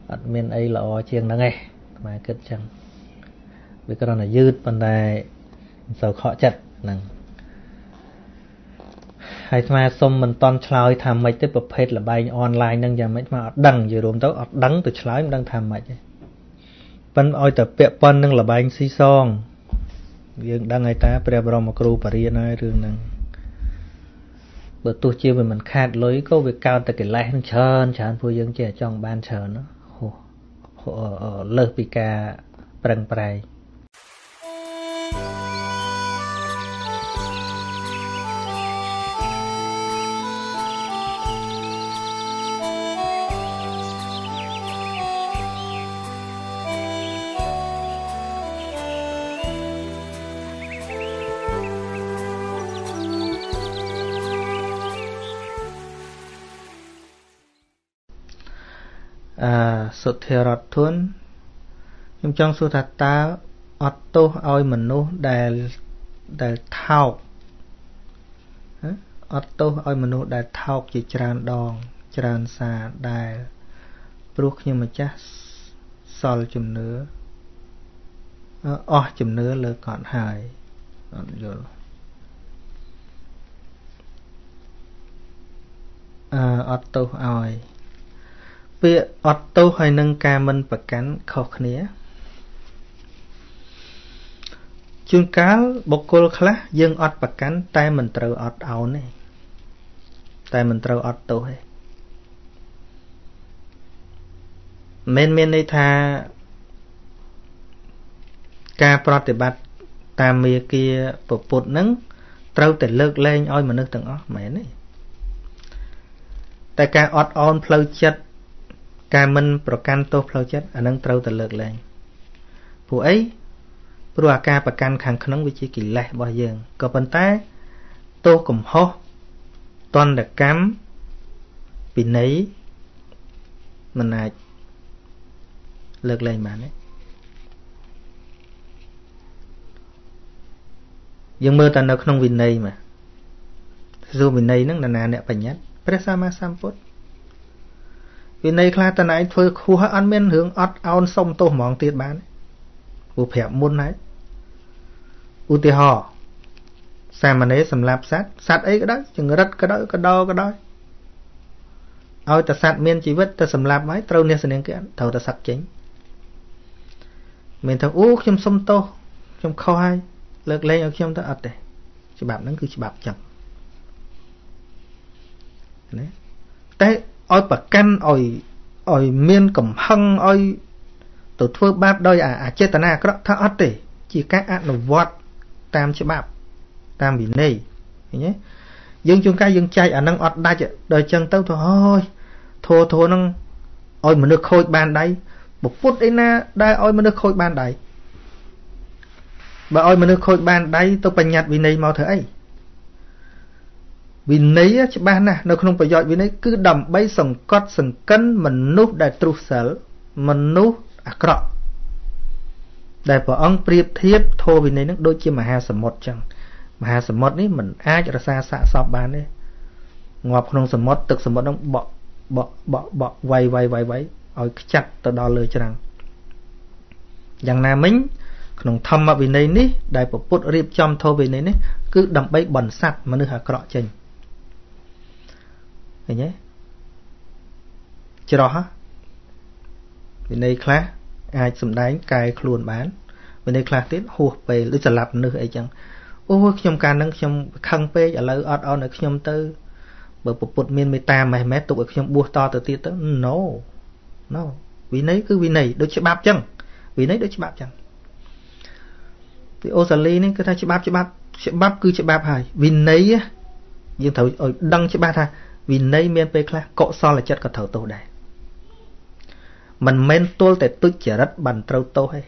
ơn miên ấy lọ chiêng nó nghe mà kết chẳng vì cái đó là dư vấn đề sau khó chặt nè hay mà xong mình toàn chơi tham mấy tiếp bậc hết là bài online nâng giờ mấy mà đăng vừa đồn tới đăng từ chơi mình đang tham mấy vẫn oi tập bẹp quan nâng là bài anh si song dương đang ngày ta phải vào một group riêng nói riêng năng bữa tôi chia về mình khát lối có việc cao tại cái lái nó chơn chán vui dương trẻ trong ban chờ nó ở lơ pika prang prai sự thừa rọt thuần nhưng trong sự thật ta ọt tô oi mình nô đài thọc ọt tô oi mình nô đài thọc chỉ tràn đòn tràn xà đài ruột nhưng mà chắc xòl chùm nữa chùm nữa lơ còn hài ọt tô oi việc ọt tô hay nâng ca mình và cánh khó khăn chương cá bọc cô khá dương ọt và cánh tay mình trâu ọt áo này tay mình trâu ọt tô hay men đây tha ca pro tỉ bạch ta mìa kia bột bột nâng trâu tỉ lược lên ôi mà nước tầng ọt mẹ này tại ca ọt on flow chất ca mình pro can tô flow chất ở nâng trâu tỉ lược lên phụ ấy rồi ca bạc can khẳng khẩn với chỉ kỳ lệ bao giờ có vấn đề tô cùng ho toàn là cám bị nấy mình là lược lên mà đấy nhưng mơ ta nó không bị nấy mà dù bị nấy nó là nà nè phải nhất presama samput vì nấy là ta nãy thôi khu hắc ăn men hướng ót ao sông tô mỏng tiệt bán vụ phẹp môn này ưu tì hò xe mà nế xâm lạp sát sát ấy cái đó chừng rất cái đó ôi ta sát miên chỉ vết ta xâm lạp mấy trâu nè xâm nền kia thầu ta sạc chính mình thằng ú châm xâm tô châm khâu hai lợt lên ở châm ta ật này chị bạp nó cứ chị bạp chẳng đấy thế ôi bà canh ôi miên cầm hăng ôi tổ thua báp đôi chết ta nà có thơ ớt tỉ chỉ các ác nó vọt tam chế bạp tam bị nây dương chung cái dương chay ở nâng ọt đá chứ đời chân tao thôi thôi nâng ôi mà nước khôi bàn đấy một phút ấy nà đây ôi mà nước khôi bàn đấy bà ôi mà nước khôi bàn đấy tao bành nhạt vì nây màu thở ấy vì nấy chế bàn nà nó không phải dọa vì nấy cứ đầm bay sòng cót sòng cân mình núp đại trụ sở mình núp đại bỏ ông priệp thiếp thô vì này nó đôi chia mà hà sầm mốt đấy mình ai cho xa xạ sọp bàn đấy ngọp không sầm mốt tực sầm mốt nó bọ vay ôi chặt tao đo lời cho rằng rằng là mình không thầm mà vì này ní đại bỏ put riệp chom thô vì này ní cứ đầm bấy bẩn sạch mà nó hà cọ chình thế nhé chưa đó hả vì này khá ai xâm đánh cài khuôn bán vì này khá tiết hùa bề lưu trả lập nữa ấy chẳng ôi khi nhóm ca nâng nhóm khăn bê ở lâu ọt ọt khi nhóm tư bởi bột miên mê ta mày mẹ tục ở khi nhóm bùa to từ tiết tới no vì này cứ vì này đôi chế bạp chẳng vì ô xà lê này cứ thay chế bạp cứ chế bạp hài vì này á nhưng thấu đăng chế bạp hài vì này miên bê khá cọ so là chất cả thấu tổ đài mình men tuôn để tức chả rất bàn trâu tô hay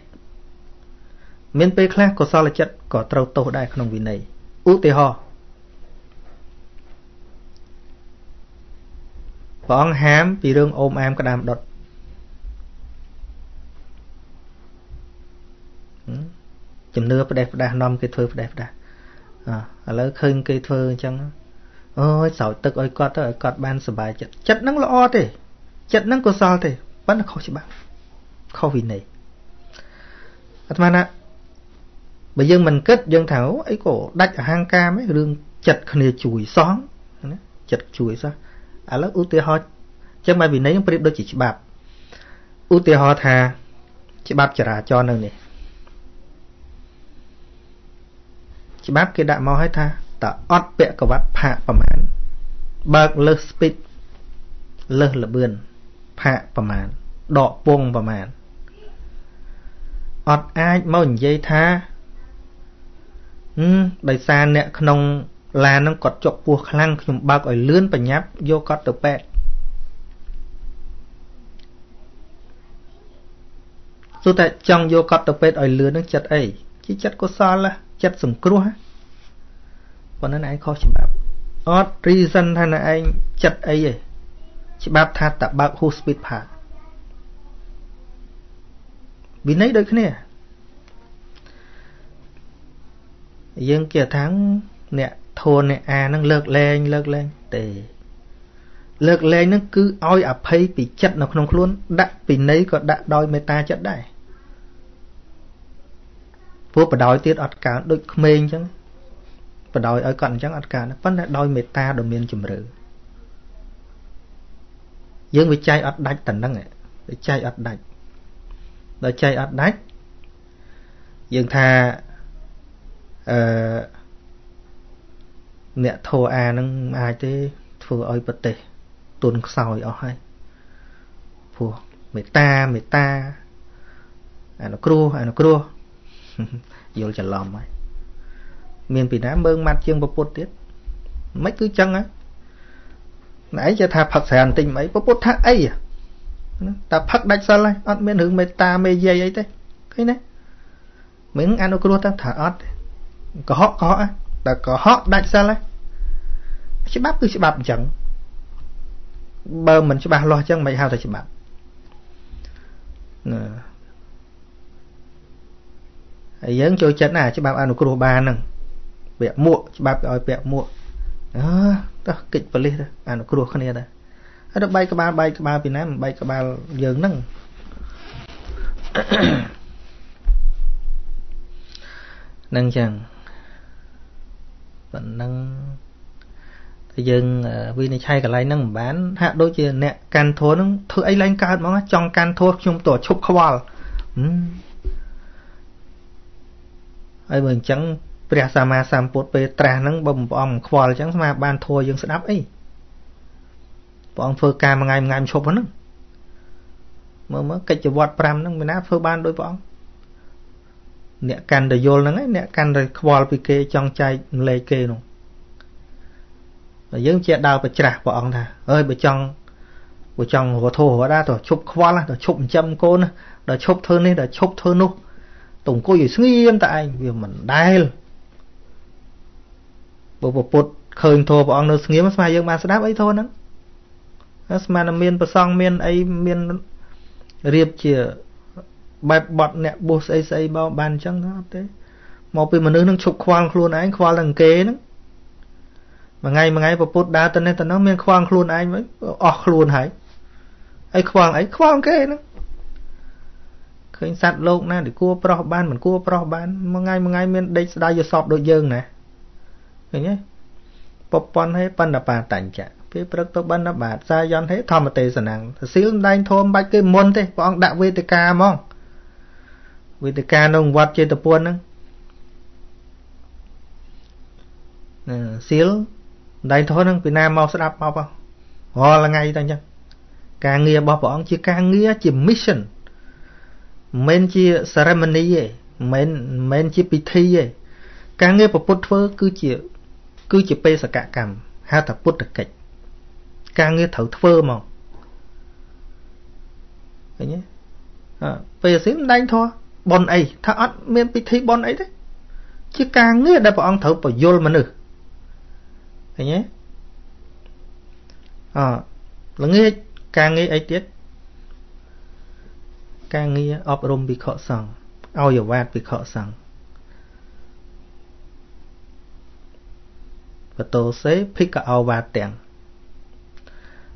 men pe khác có sao là chất có trâu tô đại không vì này ưu tì ho Bóng hám vì rương ôm am có đàm đột. Chùm nưa phải đẹp đà, nông kì thơ phải đẹp đà. Lời khưng kì thơ chẳng. Ôi sầu tức ôi cọt ban sở bài chất. Chất nâng lo thì, chất nâng cô sao thì. Vẫn là khó chứ bằng. Khó vì này. Bởi dân mình kết dân thảo ấy cổ đạch ở hang ca mấy rương chật khởi chùi xóm. Chật chùi xóm. Lớp ưu tiêu hóa chắc mà vì nấy không phải đôi chỉ bạp ưu tiêu hóa thà chỉ bạp trả cho nơi này chỉ bạp kia đã mau hay tha ta ót bẹ của bạp phạ phẩm án bạc lơ spít lơ là bươn phạ phẩm án đọ buông phẩm án ót ai mau dây tha đầy xa nẹ nông là nó có chọc bùa khăn nhưng bác ở lươn và nháp vô có được bẹt dù tại trong vô có được bẹt ở lươn nó chất ấy chứ chất có sao là chất dùng cua còn nó này khó chị bác ớt reason hay là anh chất ấy vậy chị bác tha tạp bác hút bịt phá vì nấy đôi cái này nhưng kìa tháng nè thôn này à nó lợt lên để lợt lên nó cứ oi à phê bị chất nó không luôn đã bị nấy còn đã đòi mê ta chất đây vô phải đòi tiết ọt cả đôi mềm chứ phải đòi ở cận chẳng ọt cả nó vẫn là đòi mê ta đồ miên chùm rử dương với chai ọt đạch tần năng ấy với chai ọt đạch đòi chai ọt đạch dương thà nè thô à nâng ai thế thua ơi bật tề tuôn sòi ở hay phù mệt ta nó cua vô chả lòm mày miền bị đá mơn mặt chương bắp bột tiết mấy cứ chân á nãy giờ thà phật sàn tình mấy bắp bột thà ấy à ta phật đạch sao lại ăn miền hướng mệt ta mê dây ấy thế cái này miếng ăn nó cua ta thả ăn có á ta có họ đạch ra lấy chứ bắp cứ chứ bắp chẳng bơ mình chứ bắp lo chẳng mày hao thì chứ bắp dấn chơi chấn à chứ bắp ăn được ba nè bẹp muộn chứ bắp gọi bẹp muộn đó ta kịch vào ly thôi ăn được đồ không nè đây ở đó bay cả ba vì nãy bay cả ba dấn nè nâng chẳng nâng thì dừng vì này chay cả lấy nâng bán hạ đôi chia nè can thô nâng thứ ấy lên cao mong trong can thô trong tổ chụp khóa ấy mình chẳng bè xà ma xàm bột bê trà nâng bầm bòm khóa chẳng mà ban thô dừng sẽ đắp ấy bọn phơ ca mà ngày chụp nó nâng mới cách cho vọt pram nâng mình áp phơ ban đôi bọn nè can để vô nắng ấy nè can để khóa bị kê trong chai lê kê luôn và dưỡng che đào và chả bỏ ông thà ơi bởi trong hồ thô hồ ra rồi chụp khóa là rồi chụp châm cô nữa rồi chụp thơ nên rồi chụp thơ nụ tổng cô gì suy yên tại vì mình đai luôn bộ bột khơi thô bỏ ông nó suy nghĩ mà dương mà sẽ đáp ấy thôi nó mà là miên và song miên ấy miên riệp chìa bài bọt nè bố xây bao bàn chẳng đó thế một vì mà nữ nó chụp khoang luôn anh khoang lần kế đó mà ngay vào post đá tên này tao nó miên khoang luôn anh mới luôn hãy ấy khoang kế đó khơi sát lộn nè để cua pro ban mà ngay miên đây đây giờ sọp đội dương nè thấy nhé pop pon hay pan đập bàn tản chạ phía bắc tây ban đập bàn sai yon hết thầm tề sẵn năng xíu đây thôm bạch cái môn thế bọn đạo VTK mong vì từ ca nông vật trên tập buôn đó xíu đây thôi đó Việt Nam mau sẽ đáp mau vào họ là ngay đây chứ ca nghe bảo bọn chỉ ca nghe chỉ mission men chỉ ceremony vậy men chỉ bị thi vậy ca nghe bảo Phật phơ cứ chỉ pe sạc cả cầm ha tập Phật được kịch ca nghe thử phơ mà vậy nhé về xíu đây thôi bọn ấy thà ăn miếng bị thấy bọn ấy đấy chứ càng nghe đại bọn thợ bảo vô mà nữa thấy nhé là nghe ca nghe ấy tiết ca nghe ọp rôm bị khọ sẵn ao dở vạt bị khọ sẵn và tổ xế phích cả ao vạt tiền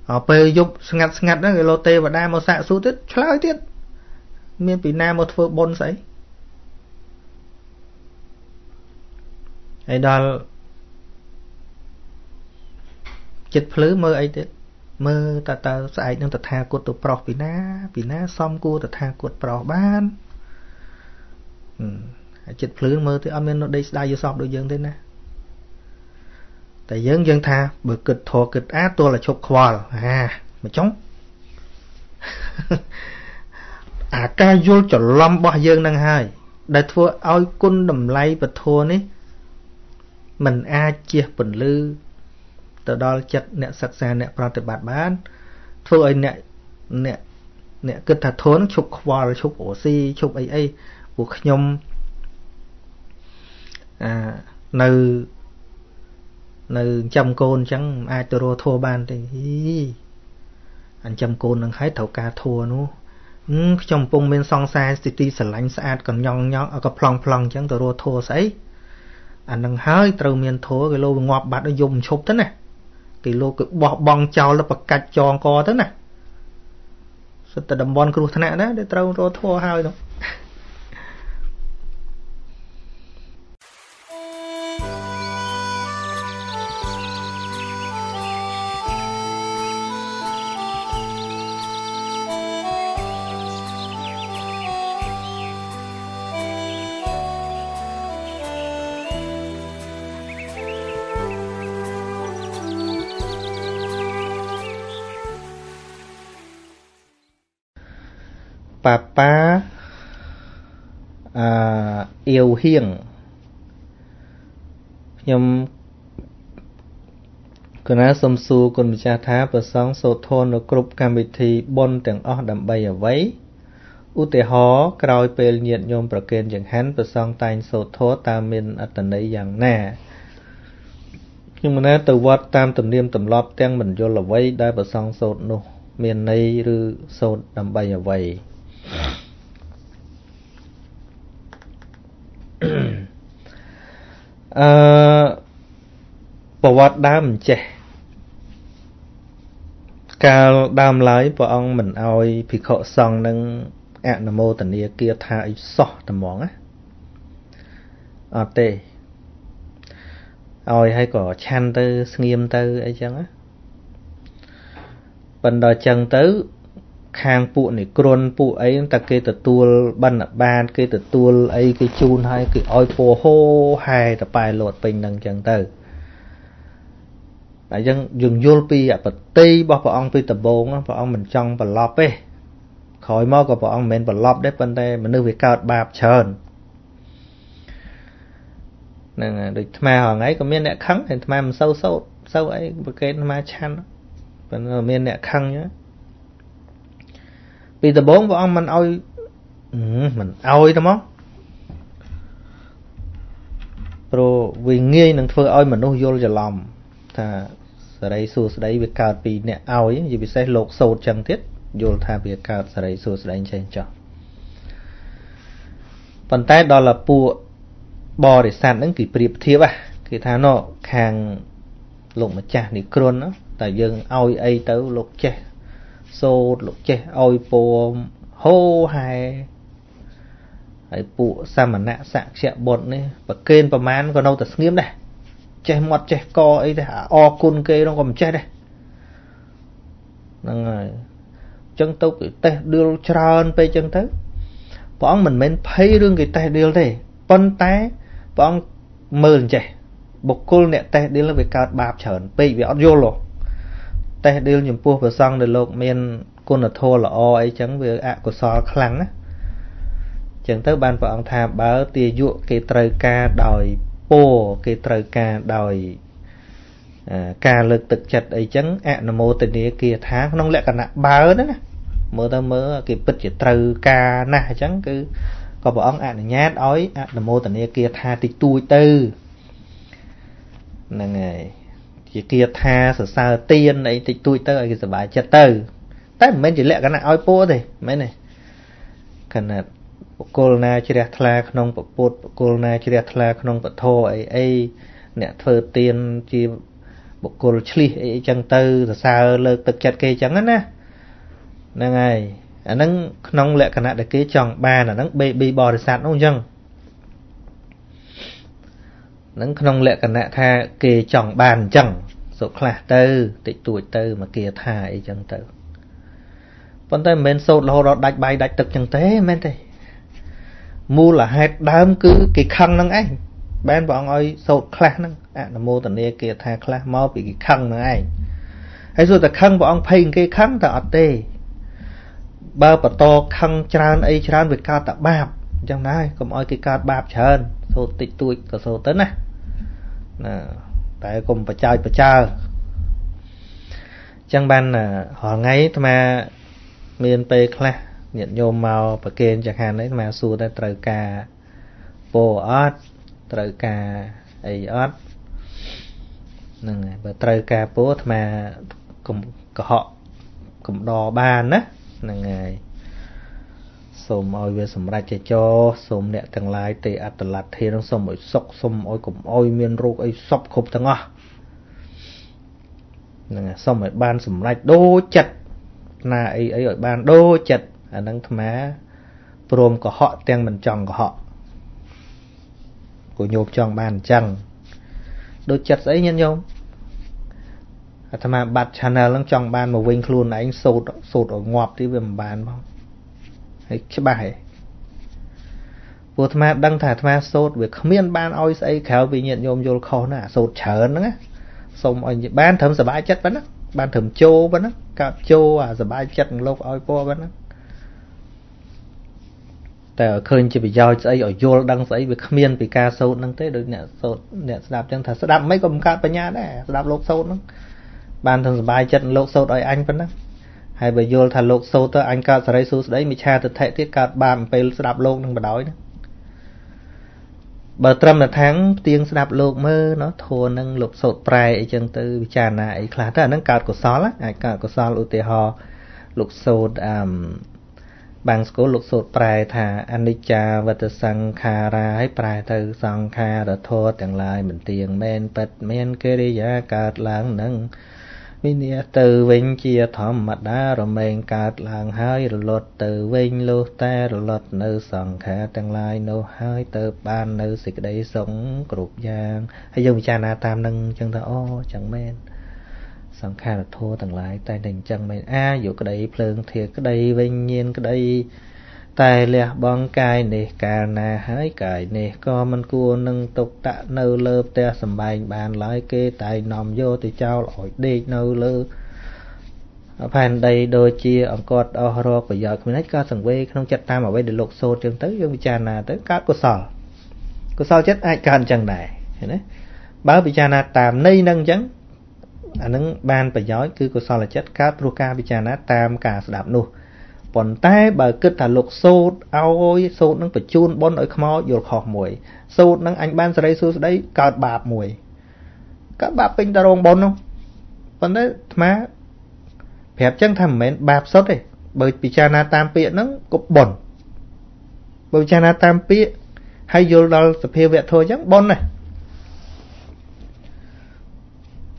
ở bề dục ngặt đó người lô tê và đa màu xạ su tiết cho lại tiết miền Việt Nam một phở bồn sấy ấy đó chật phứ mơ ấy tiết mơ ta sải nương ta tha cột tổ pro Việt Nam xong cô ta tha cột pro ban chật phứ mơ thì âm nó đây đại vô sọp đối dương thế nè tại dương dương tha bực kịch thò kịch á tôi là chụp khoal à mà chống à ca vô cho lâm bỏ dương đang hai đại thua oi quân đầm lay và thua ní mình a chia bình lư từ đó chặt nẹt sặc sà nẹt pro từ bạt bán thua ấy nẹt nẹt nẹt kịch thà thốn chụp khoal chụp oxy chụp ấy buộc nhom à nơi nơi trăm côn chẳng ai tôi thua ban thì anh trăm côn đang hái thầu ca thua nó trong vùng bên song sai city sờ lánh sát còn nhong nhong ở cái plong chẳng tôi thua sấy anh đang hái trâu miền thua cái lô ngọt bát nó dùng chụp thế này cái lô cứ bọt bong trâu là bật cạch tròn co thế này sự tự đầm bon kêu thế này đó để trâu tôi thua hai đâu. Papa yêu hiền nhưng còn á xâm xu còn bị cha tháp và sáng sổ thôn ở group cam bị thi bon tiếng ó đầm bay ở váy ưu tế hó còi pel nhiệt nhôm bạc kèn chẳng hắn và sáng tay sổ thốt ta miền ở tận đấy dạng nè nhưng mà từ vót tam tầm niêm tầm lót tiếng mình vô là váy đai và sáng sổ nô miền này rư sổ đầm bay ở váy bảo vật đam chè cao đam lái bảo ông mình oi phi khọ song nâng anh mô tần nia kia tha sọ tầm món á tê oi hay có chan tư nghiêm tư ấy chăng á bần đòi chân tứ khang phụ này côn phụ ấy ta kê từ tuol ban kê từ tuol ấy cái chun hay cái oi po hô hay tập bài lột bình đằng chẳng từ tại dân dùng yolpi à bật tây bao vợ ông pi tập bốn á vợ ông mình trong bật lọp ấy khỏi mò của vợ ông mình bật lọp đấy bên đây mình đưa về cao bạp chờn nè được mà hoàng ấy có miên nẹt khắng thì mà mình sâu sâu sâu ấy cái mà chan bên miên nẹt khăng nhá vì từ bốn bọn ông mình ôi mình ôi đó mó rồi vì nghe nâng phơ ôi mình nó vô cho lòng thà sờ đấy việc cao vì nè ôi vì bị xe lột sâu chẳng thiết vô thà việc cao sờ đấy sờ đấy trên cho phần tay đó là bùa bò để sàn những cái priệp thiệp à cái thà nó hàng lục mà chả thì côn đó tại dân ôi ấy tới lục che sốt lục che oi po hô hay ấy phụ sa mà nạ sạc chẹ bột này và kênh và mán còn đâu ta nghiêm này che mọt che co ấy đã o côn kê nó còn che đây năng rồi chân tâu cái tay đưa tròn về chân tới bọn mình men thấy rương cái tay đưa đây phân té bọn mờn che bọc cô nẹt tay đưa là về cao bạp chởn bị về vô luôn tay đưa nhầm pua vào xong để lột men côn là thô là o ấy chẳng về ạ của xò khăng á chẳng tới ban vợ ông tha báo tia dụ cái trời ca đòi pô cái trời ca đòi ca lực thực chặt ấy chẳng ạ nó mô tình địa kia tháng nông lẽ cả nạ báo đó nè mơ ta mơ cái bịch chỉ trời ca nà chẳng cứ còn vợ ông ạ nó nhát ói ạ nó mô tình địa kia tha thì tui tư nè ngày chỉ kia tha sờ sờ tiền này thì tôi tới cái sờ bài chết tới tới mình chỉ lẽ cái này oi po thôi mấy này cần là cô na chia thla không bột bột cô na chia thla không bột thôi ấy nè thơ tiền chỉ bột cô chli chẳng tới sờ sờ lơ tập chặt cây chẳng á nè năng ai anh năng không lẽ cái này để cái chồng ba là năng bị bò để sạt không chăng nắng không lẽ cả nạ tha kề chồng bàn chẳng số khả tư tịch tuổi tư mà kề tha ấy chẳng tư con tay men sâu lô đó đạch bài đạch thực chẳng thế men thầy mua là hết đám cứ cái khăn năng anh bên bọn ơi sâu khả năng à là mua tận đây kề tha khả mau bị cái khăn năng anh hay rồi ta khăn bọn ông phình cái khăn ta ở tê ba bà to khăn tràn ấy tràn về cao tạ bạp chẳng này còn ơi cái cao bạp trơn sâu tịch tuổi cả sâu tấn này tại cùng phải chơi chẳng ban là họ ngay mà miền tây kha nhận nhôm màu và kênh chẳng hạn đấy mà xu ta trời cà bồ ớt trời cà ấy ớt và trời cà bố mà cùng họ cùng đò bàn á là ngày sôm oi về sầm ra chơi cho sôm nè thằng lái tê ắt lạt thế nó sôm oi sọc sôm oi cũng oi miên ruột oi sọc khốp thằng à nè sôm oi ban sầm ra đô chật na ấy ở ban đô chật à năng thằng má prom của họ tiếng mình chồng của họ của nhộp chồng bàn chăng đô chật ấy nhân nhôm à thằng má bạt channel nó chồng bàn mà wing luôn là anh sụt ở ngọt tí về bàn không cái bài vừa tham gia đăng thả tham gia sốt việc miền ban oi say khéo vì nhận nhôm vô khó nè sốt chở nữa xong rồi ban thầm sờ bãi chất vẫn á ban thầm châu vẫn á cạp châu à sờ bãi chất lộc oi po vẫn á tại ở khơi chỉ bị do say ở vô đăng say việc miền bị ca sốt đăng tới được nè sốt nè đạp chân thả sờ đạp mấy con cá bên nhà đấy đạp lộc sốt nữa ban thầm sờ bãi chất lộc sốt ở anh vẫn á hay bởi vô thà lột sâu tới anh cao sợi sút đấy mình cha từ thệ tiết cao bàn về đạp lột đừng bà đói nữa bờ trâm là tháng tiếng đạp lột mơ nó thua nâng lột sâu trai chân tư cha này là ta nâng cao của xó lắm ai cao của xó lột tê hò lột sâu bằng số lột sâu trai thà anicca và từ sang kha ra hay trai từ sang kha đã thua tiếng lại mình tiếng men bật men kê đi giá cao láng nâng minia từ vinh chia thầm mặt đá rồi mình cạt làng hơi rồi lột từ vinh lô ta rồi lột nữ sòng khẽ tăng lai nô hơi từ ban nữ xịt đầy sống cột giang hay dùng cha na tam nâng chân ta ô chẳng men sòng khẽ là thua tăng lai tay đình chân men a dù cái đầy phượng thiệt cái đầy vinh nhiên cái đầy tài lẹ bong cài nè cà na hái cài nè co mình cua nâng tục tạ nâu lơ te sầm bàn bàn lại kê tài nòm vô thì trao lội đi nâu lơ phàn đầy đôi chia ông cọt o ro bây giờ mình hết ca sừng quê không chặt tam ở đây để lột xô trường tới vô cha na tới cát của sò chết ai can chẳng này đấy báo bị cha na tam nay nâng chấn à nâng ban phải giói cứ của sò là chết cát ruka bị cha na tam cả đạp nu còn tay bà cứ thả lục sốt ôi sốt nó phải chun bon ở khmao dột khọp mùi sốt nó anh ban sấy sốt đấy cọt bạp mùi các bạp pin ta rong bon không còn đấy má phép chẳng thầm mến bạp sốt đấy bởi vì cha na tam pịa nó cục bẩn bởi cha na tam pịa hay vô đó tập hiệu vẹt thôi chẳng bon này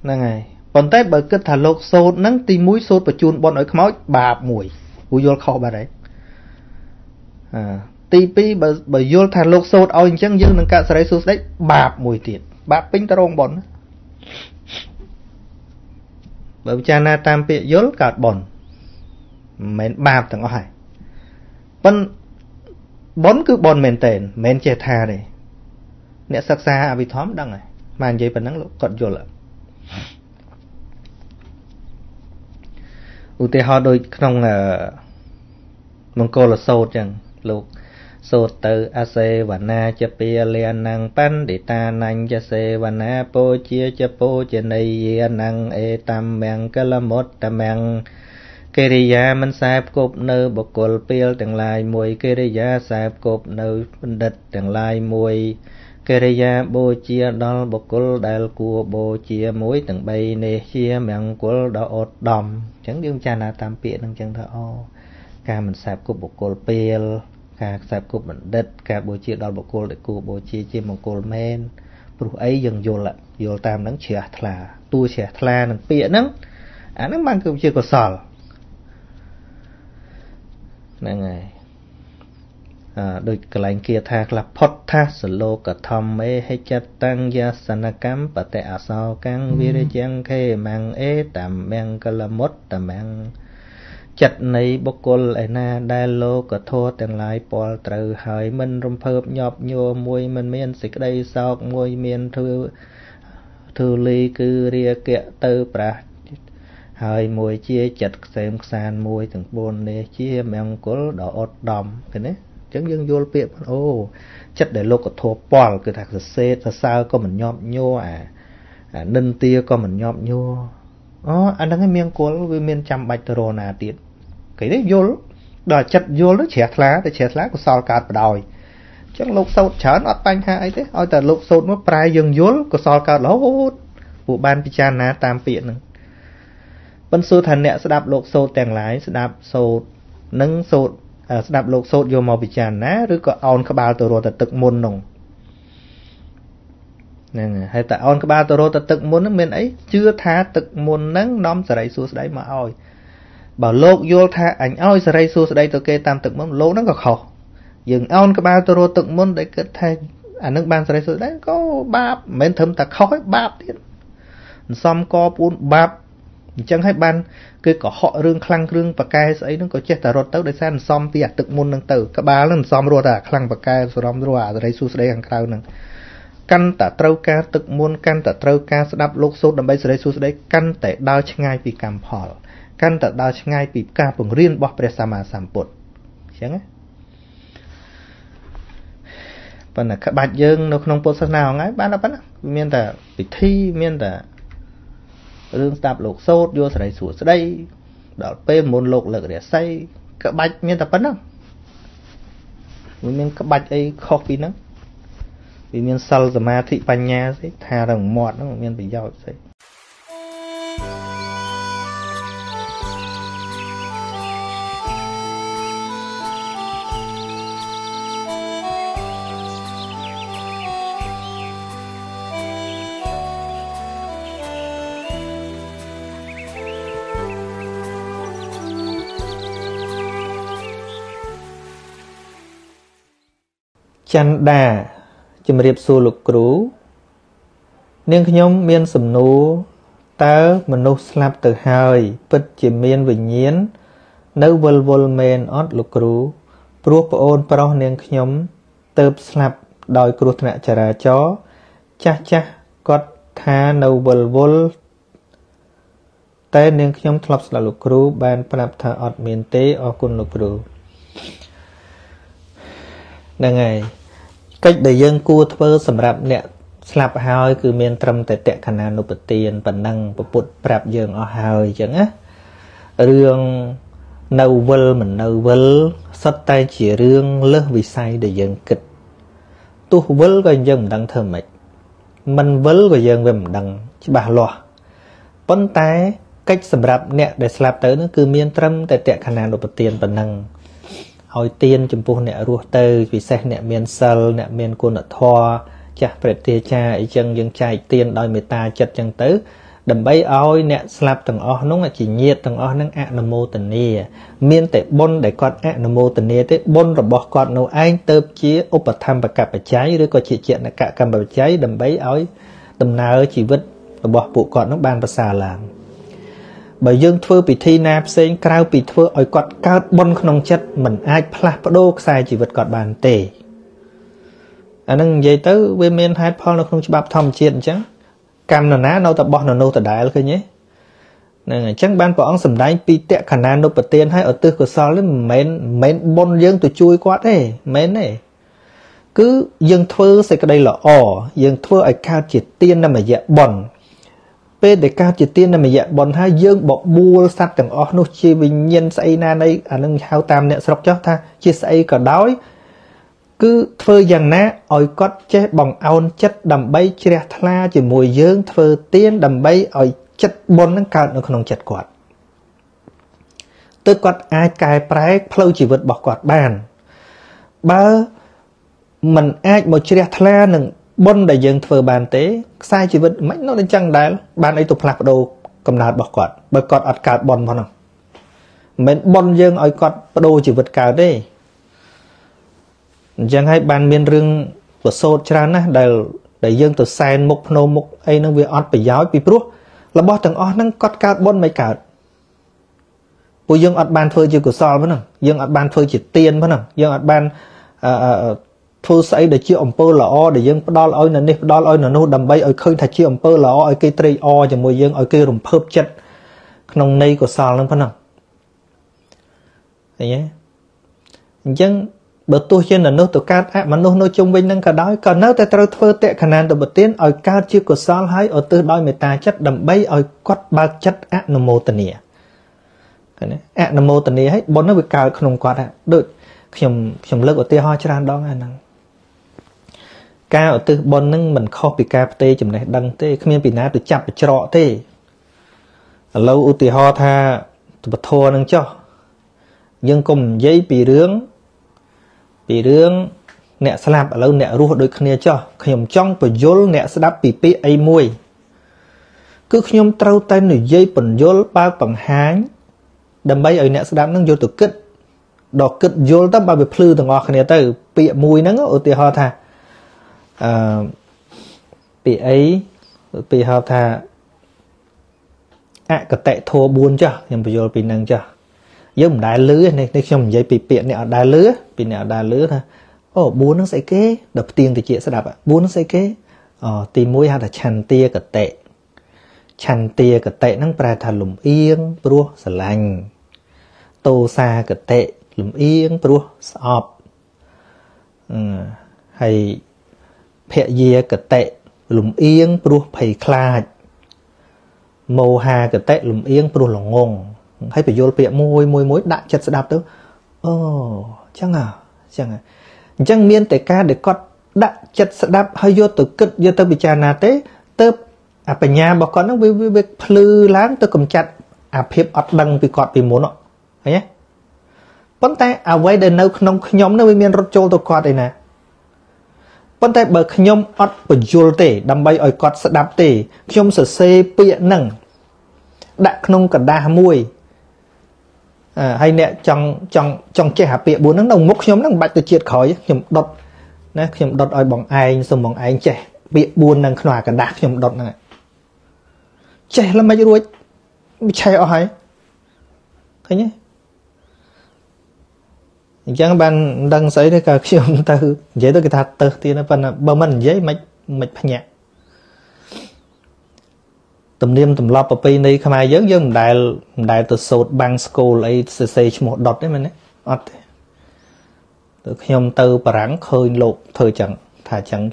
là ngày còn tay bà cứ thả lục sốt nó tìm mũi sốt và chun bon ở khmao bạp mùi u vô khó bà đấy à tivi bà vô thà lục sốt ao chẳng dưng nâng cả sấy sốt đấy bạp mùi tiệt bạp pin ta rong bẩn bởi cha na tam pịa vô cả bẩn mền bạp thằng oải bẩn bẩn cứ bẩn mền tền mền che thà này nè sắc xa bị thóm đằng này mà vậy bà nắng cọt vô lợn u tế họ đôi trong mông cô là sốt chẳng lục sốt từ AC và na chép bia liền năng pan để ta năng chép C và na po chia chép po trên đây năng e tam mèn cái là một tam mèn Kiriya mình sạp cốp nơ bọc cột bia từng lai mùi Kiriya sạp cốp nơ đất từng lai mùi Kereya bô chia đo bô cú đal cua bô chia mối tầng bay nê chia mạng cú đo ột đòm chẳng dương cha nà tam pịa nâng chẳng thơ ô ca mình sạp cú bô cú pêl ca sạp cú mình đất ca bô chia đo bô cú để cua bô chia mô cú men bố ấy dừng vô lận vô tam nâng chìa thla tu chìa thla nâng pịa nâng á nâng mang cơm chia cò sòl nâng này đôi cạnh kia tha là podcast solo cả thầm ấy hay chặt tăng gia sanakam và tệ sao cang vi chăng khe mang é tạm mang cả là mốt tạm mang chặt này bốc cồn lại na đai lô cả thua tiền lại bỏ từ hơi mình rung phớp nhọp nhô môi mình miên xịt đây sao môi miên thư thư ly cứ ria kẹt từ pra hơi môi chia chặt xem sàn môi từng bồn này chia mang cồn đỏ ớt đầm cái đấy chẳng dưng vô biệt ô chất để lô có thua pol cứ thạc xe sao có mình nhom nhô à nâng tia có mình nhom nhô ó anh đang cái miếng cố với miếng trăm bạch tơ nà tiệt cái đấy vô đòi chất vô nó chẹt lá để chẹt lá của sao cạt đòi chẳng lục sâu chán ở tay hai thế ôi tờ lục sâu nó prai dừng vô của sao cạt lố vụ ban pichana tam phiện bên sưu thần nè sẽ đạp lục sâu tèn lái sẽ đạp sâu nâng sâu đạp lục sốt vô màu bị chán ná rứa có on các ba tơ rô ta tực môn nồng nè hay ta on các ba tơ rô ta tực môn nó miền ấy chưa tha tực môn nắng nóm sẩy xuống đấy mà oi bảo lục vô tha ảnh oi sẩy xuống đấy tôi kê tam tực môn lỗ nó gọt khẩu dừng on các ba tơ rô tực môn đấy cứ thay à nước ban sẩy xuống đấy có báp miền thấm ta khói báp tiền xong co bún báp chẳng hay ban cứ có họ rương khăng rương và cay ấy nó có chết ta rốt tới để san xong thì à tự môn năng tử các ba lần xong rồi à khăng và cay rồi xong rồi à rồi xuống đây hàng cào năng căn ta trâu ca tự môn căn ta trâu ca đáp lục số đầm bay rồi xuống đây căn tại đao ngay vì cảm phò căn tại đao ngay vì ca vùng riêng bỏ về sama samput chẳng ấy phần là các bạn dương nó không post nào ngay ban là bắt miền ta bị thi miền ta rương tạp lục sốt vô sợi sủa đây đọt pê môn lục lực để say các bạch miên tập bấn không miên các bạch ấy khó vì nó vì miên sal giờ ma thị pan nha thế thà đồng mọt nó miên bị giàu thế chăn đà chìm riệp xu lục cú nên nhóm miên sầm nú tớ mình nô slap từ hơi bứt chìm miên vĩnh nhiên nấu vul vul men ót lục cú pruop ôn pro nên nhóm tớp slap đòi cú thẹn chả ra chó cha cha cọt tha nấu vul vul tớ nên nhóm thọp là lục cú ban pnap tha ót miên té ót cun lục cú năng ngày cách để dân cua thưa sầm rạp nè slap hơi cứ miên trầm tệ tệ khả năng nộp tiền bản năng bột bột rạp dân ở hơi chẳng á riêng nâu vơ mình nâu vơ sắt tay chỉ riêng lơ vì sai để dân kịch tu vơ coi dân đang thơm mệt mình vơ coi dân về mình đang chứ bà loa vấn tay cách sầm rạp nè để slap tới nó cứ miên trầm tệ tệ khả năng nộp tiền bản năng hồi tiên chấm phu nè ruột từ vì xe nè miền sầu nè miền côn nè thoa cha phật tia cha ấy chân dân trai tiên đòi mệt ta chật chân tứ đầm bay oi nè slap tầng o núng là chỉ nhiệt tầng o nắng anamo tần nia miền tệ bôn để con anamo tần nia tệ bôn rồi bỏ con nấu anh tơ chia upa tham bạc cặp bạc trái rồi coi chị chuyện là cả cầm bạc trái đầm bay oi tầm nào chỉ vứt rồi bỏ bộ con nấu ban bạc xà làm bởi dương thưa bị thi nạp sinh cao bị thưa ỏi cọt cao bôn không chất mình ai pha đô sai chỉ vật cọt bàn tề anh đang dây tới về men hai pol nó không cho bạp thầm chuyện chứ cam nó ná nâu tập bọt nó nâu tập đại là cái nhé này chẳng ban bọn sầm đánh pi tẹt khả năng nô bật tiền hay ở tư của sao lên men men bôn dương tụi chui quá thế men này cứ dương thưa sẽ cái đây là ỏ dương thưa ỏi cao chỉ tiên là mà dạ bẩn P để cao chỉ tiên là mình dạy bọn hai dương bọc bua sắp tầng o nó chia bình nhân say na đây à nâng hao tam nè sọc cho ta chia say cả đói cứ thơ dần ná ôi cót chế bằng ôn chất đầm bay chia thla chỉ mùi dương thơ tiên đầm bay ôi chất bốn năng cao nó không chất quạt tức quạt ai cài trái phơi chỉ vượt bỏ quạt bàn bơ mình ai một chia thla nừng bốn đại dương thơ bàn tế sai chỉ vượt mấy nó đến chăng đá bàn ấy tục lạc đồ cầm nạt bỏ quạt bởi quạt ọt cả bọn bọn không mình bọn dương ôi quạt đồ chỉ vượt cao đấy chẳng hay bàn miền rừng của sốt tràn á để dân từ sen mục nô mục ấy nó việc ọt bị giáo bị pruốc là bỏ thằng ọt năng cắt cao bốn mấy cả của dân ọt bàn phơi chỉ của so với nè dân ọt bàn phơi chỉ tiền với nè dân ọt bàn phơi sấy để chia ổng pơ là o để dân đo là oi nè nếp đo là oi nè nô đầm bay oi khơi thạch chia ổng pơ là o oi cây tre o chẳng mùi dân oi cây rồng phớp chất nông nay của so lắm phải nè thế nhé dân bất tu trên là nốt tổ cá mà nốt nốt chung vinh năng cả đói còn nấu tại trâu phơi tệ khả năng tổ bật tiến ở cao chưa có sao hái ở tư đói mày ta chất đầm bay ở quất ba chất anomotonia anomotonia hết bốn nó bị cao không quạt à được chồng chồng lực ở tia hoa cho ăn đó ngay năng cao ở tư bốn năng mình kho bị cao tê chồng này đằng tê không biết bị ná từ chặt bị trọ tê lâu ở tia hoa tha tổ bật thua năng cho nhưng cùng giấy bị rướng vì rương nẹ sẽ làm ở lâu nẹ ruột đôi khné cho khi nhom trong phần dối nẹ sẽ đáp pì ai môi cứ khi nhom trâu tay nửa dây phần dối ba phần háng đầm bay ở nẹ sẽ đáp năng vô từ kích đọt kích dối tấp ba bị phư từ ngõ khné tới pì môi nắng ở tì ho thà pì ấy pì ho thà ạ cả tệ thô buôn cho nhom phần dối pì năng cho giống đá lưới này nên không dây bị bịa nẹo đá lưới bị nẹo đá lưới thôi ồ bốn nó sẽ kế đập tiền thì chị sẽ đạp ạ bốn nó sẽ kế tìm mũi ha là chăn tia cả tệ năng pra thà lùm yên prua sờ lành tô xa cả tệ lùm yên prua sọp hay phẹ dìa cả tệ lùm yên prua phầy kha màu hà cả tệ lùm yên prua lồng ngông hay phải vô bịa môi môi đại chật sẽ đạp tới chẳng miên tới ca để con đại chật sẽ đạp hơi vô từ cực vô tới bị trà nà tế tớp à phải nhà bà con nó bị lư láng tới cầm chặt à phép ọt đăng vì con vì muốn nọ thấy nhé con tay à quay đời nâu nông nhóm nó bị miên rốt chô tôi con đây nè con tay bờ nhóm ọt bởi vô tế đâm bay ỏi con sẽ đạp tế nhóm sẽ xê bịa nâng đại nông cả đa môi hay nè trong che hạ bịa bốn nó đồng mốc nhóm nó bạch từ triệt khỏi nhầm đột nè nhầm đột ở bằng ai xong bằng ai che bịa buồn năng khỏa cả đa nhầm đột này che là mấy đuôi che ở hay thế nhé chẳng bạn đang xảy ra cả khi ông ta dễ tới cái thật từ thì nó phần bờ mình dễ mệt nhẹ tầm niêm tầm lọp ở bên này không ai dớn dớn đại từ sốt bang school ấy xây một đọt đấy mà nè ót từ khi ông tư bảng khơi lột thời chẳng thả chẳng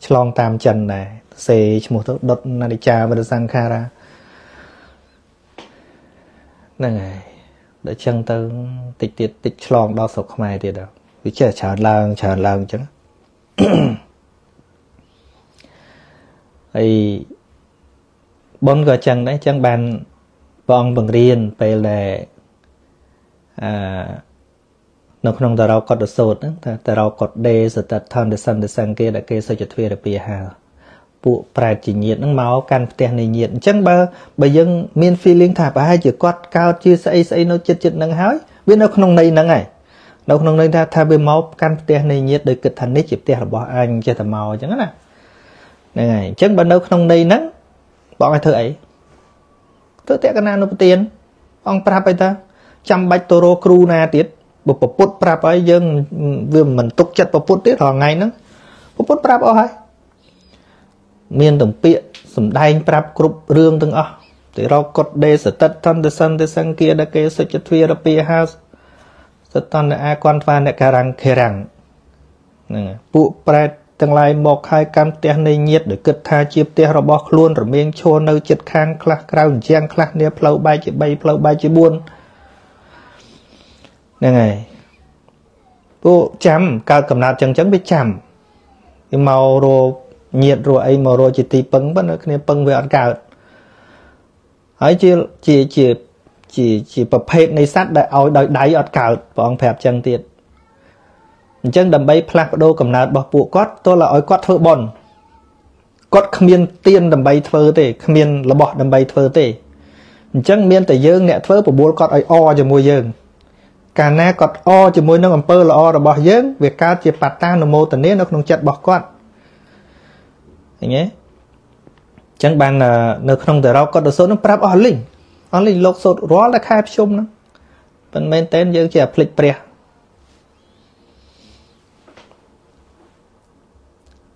cho long tam trần này xây một đọt na đi cha và sang khara này để chân tư tịch long đo sốt không ai tiệt đâu cứ chờ lang chứ ấy bốn cái chân đấy chân bàn bong bằng riêng về là nó không tao đâu có được sốt nữa tao đâu có đề sự thật tham để sang kia đã kê sao cho thuê được bia hà bộ phải chỉ nhiệt nắng máu can tiền này nhiệt chân ba bây giờ miền phi liên thả ba hai chữ quát cao chia xây nó chết nắng hái biết nó không này nắng này nó không này ta thay bên máu can tiền này nhiệt được kịch thành đấy chụp tiền là bỏ anh cho thằng màu chẳng là này chân ban đâu không này nắng bọn ai thưa ấy thưa tệ cái nào nó tiền ông prap ấy ta chăm bạch toro kru na tiết bộ bộ put prap ấy dân vừa mình tục chặt bộ put tiết họ ngày nữa bộ put prap ở hay miền đồng pịa sầm đai prap group riêng từng thì rau cột đê sờ tất thân từ sân kia đã kê sờ chật thuê đã pia house sờ toàn là ai quan pha đã kê rằng bộ prap tương lai một hai cam tia này nhiệt để cất tha chiếp tia rồi bọc luôn rồi miếng cho nơi chật khang khạc rau giang khạc nếp lâu bay chỉ buồn này Cô chăm, cao cầm nạp chẳng chẳng biết chăm. Cái màu rô, nhiệt rô ấy màu rô chỉ tí bấn bất nè, bấn về ăn cao. Ấy chỉ bập hết này sát đại áo đáy ọt cao và ông phép chẳng tiệt. Chẳng đầm bấy phát đô cầm nạp bỏ bộ cót, tôi là ôi cót thơ bồn. Cót khám miên tiên đầm bấy thơ tê, khám miên là bỏ đầm bấy thơ tê. Chẳng miên tẩy dương nẹ thơ bỏ bố cót ôi o cho mùi dương. Cả nè cọt o cho mùi nâng ẩm pơ là o rồi bỏ dưỡng. Việc cao chìa bạc ta nằm mô tần nế nó không chật bỏ con. Hình ấy chẳng bàn là nó không thể rau cọt đồ sốt nó prap ổn linh. Ổn linh lột sốt rõ là khai bếp chung. Vẫn mên tên dưỡng chìa phịch bè.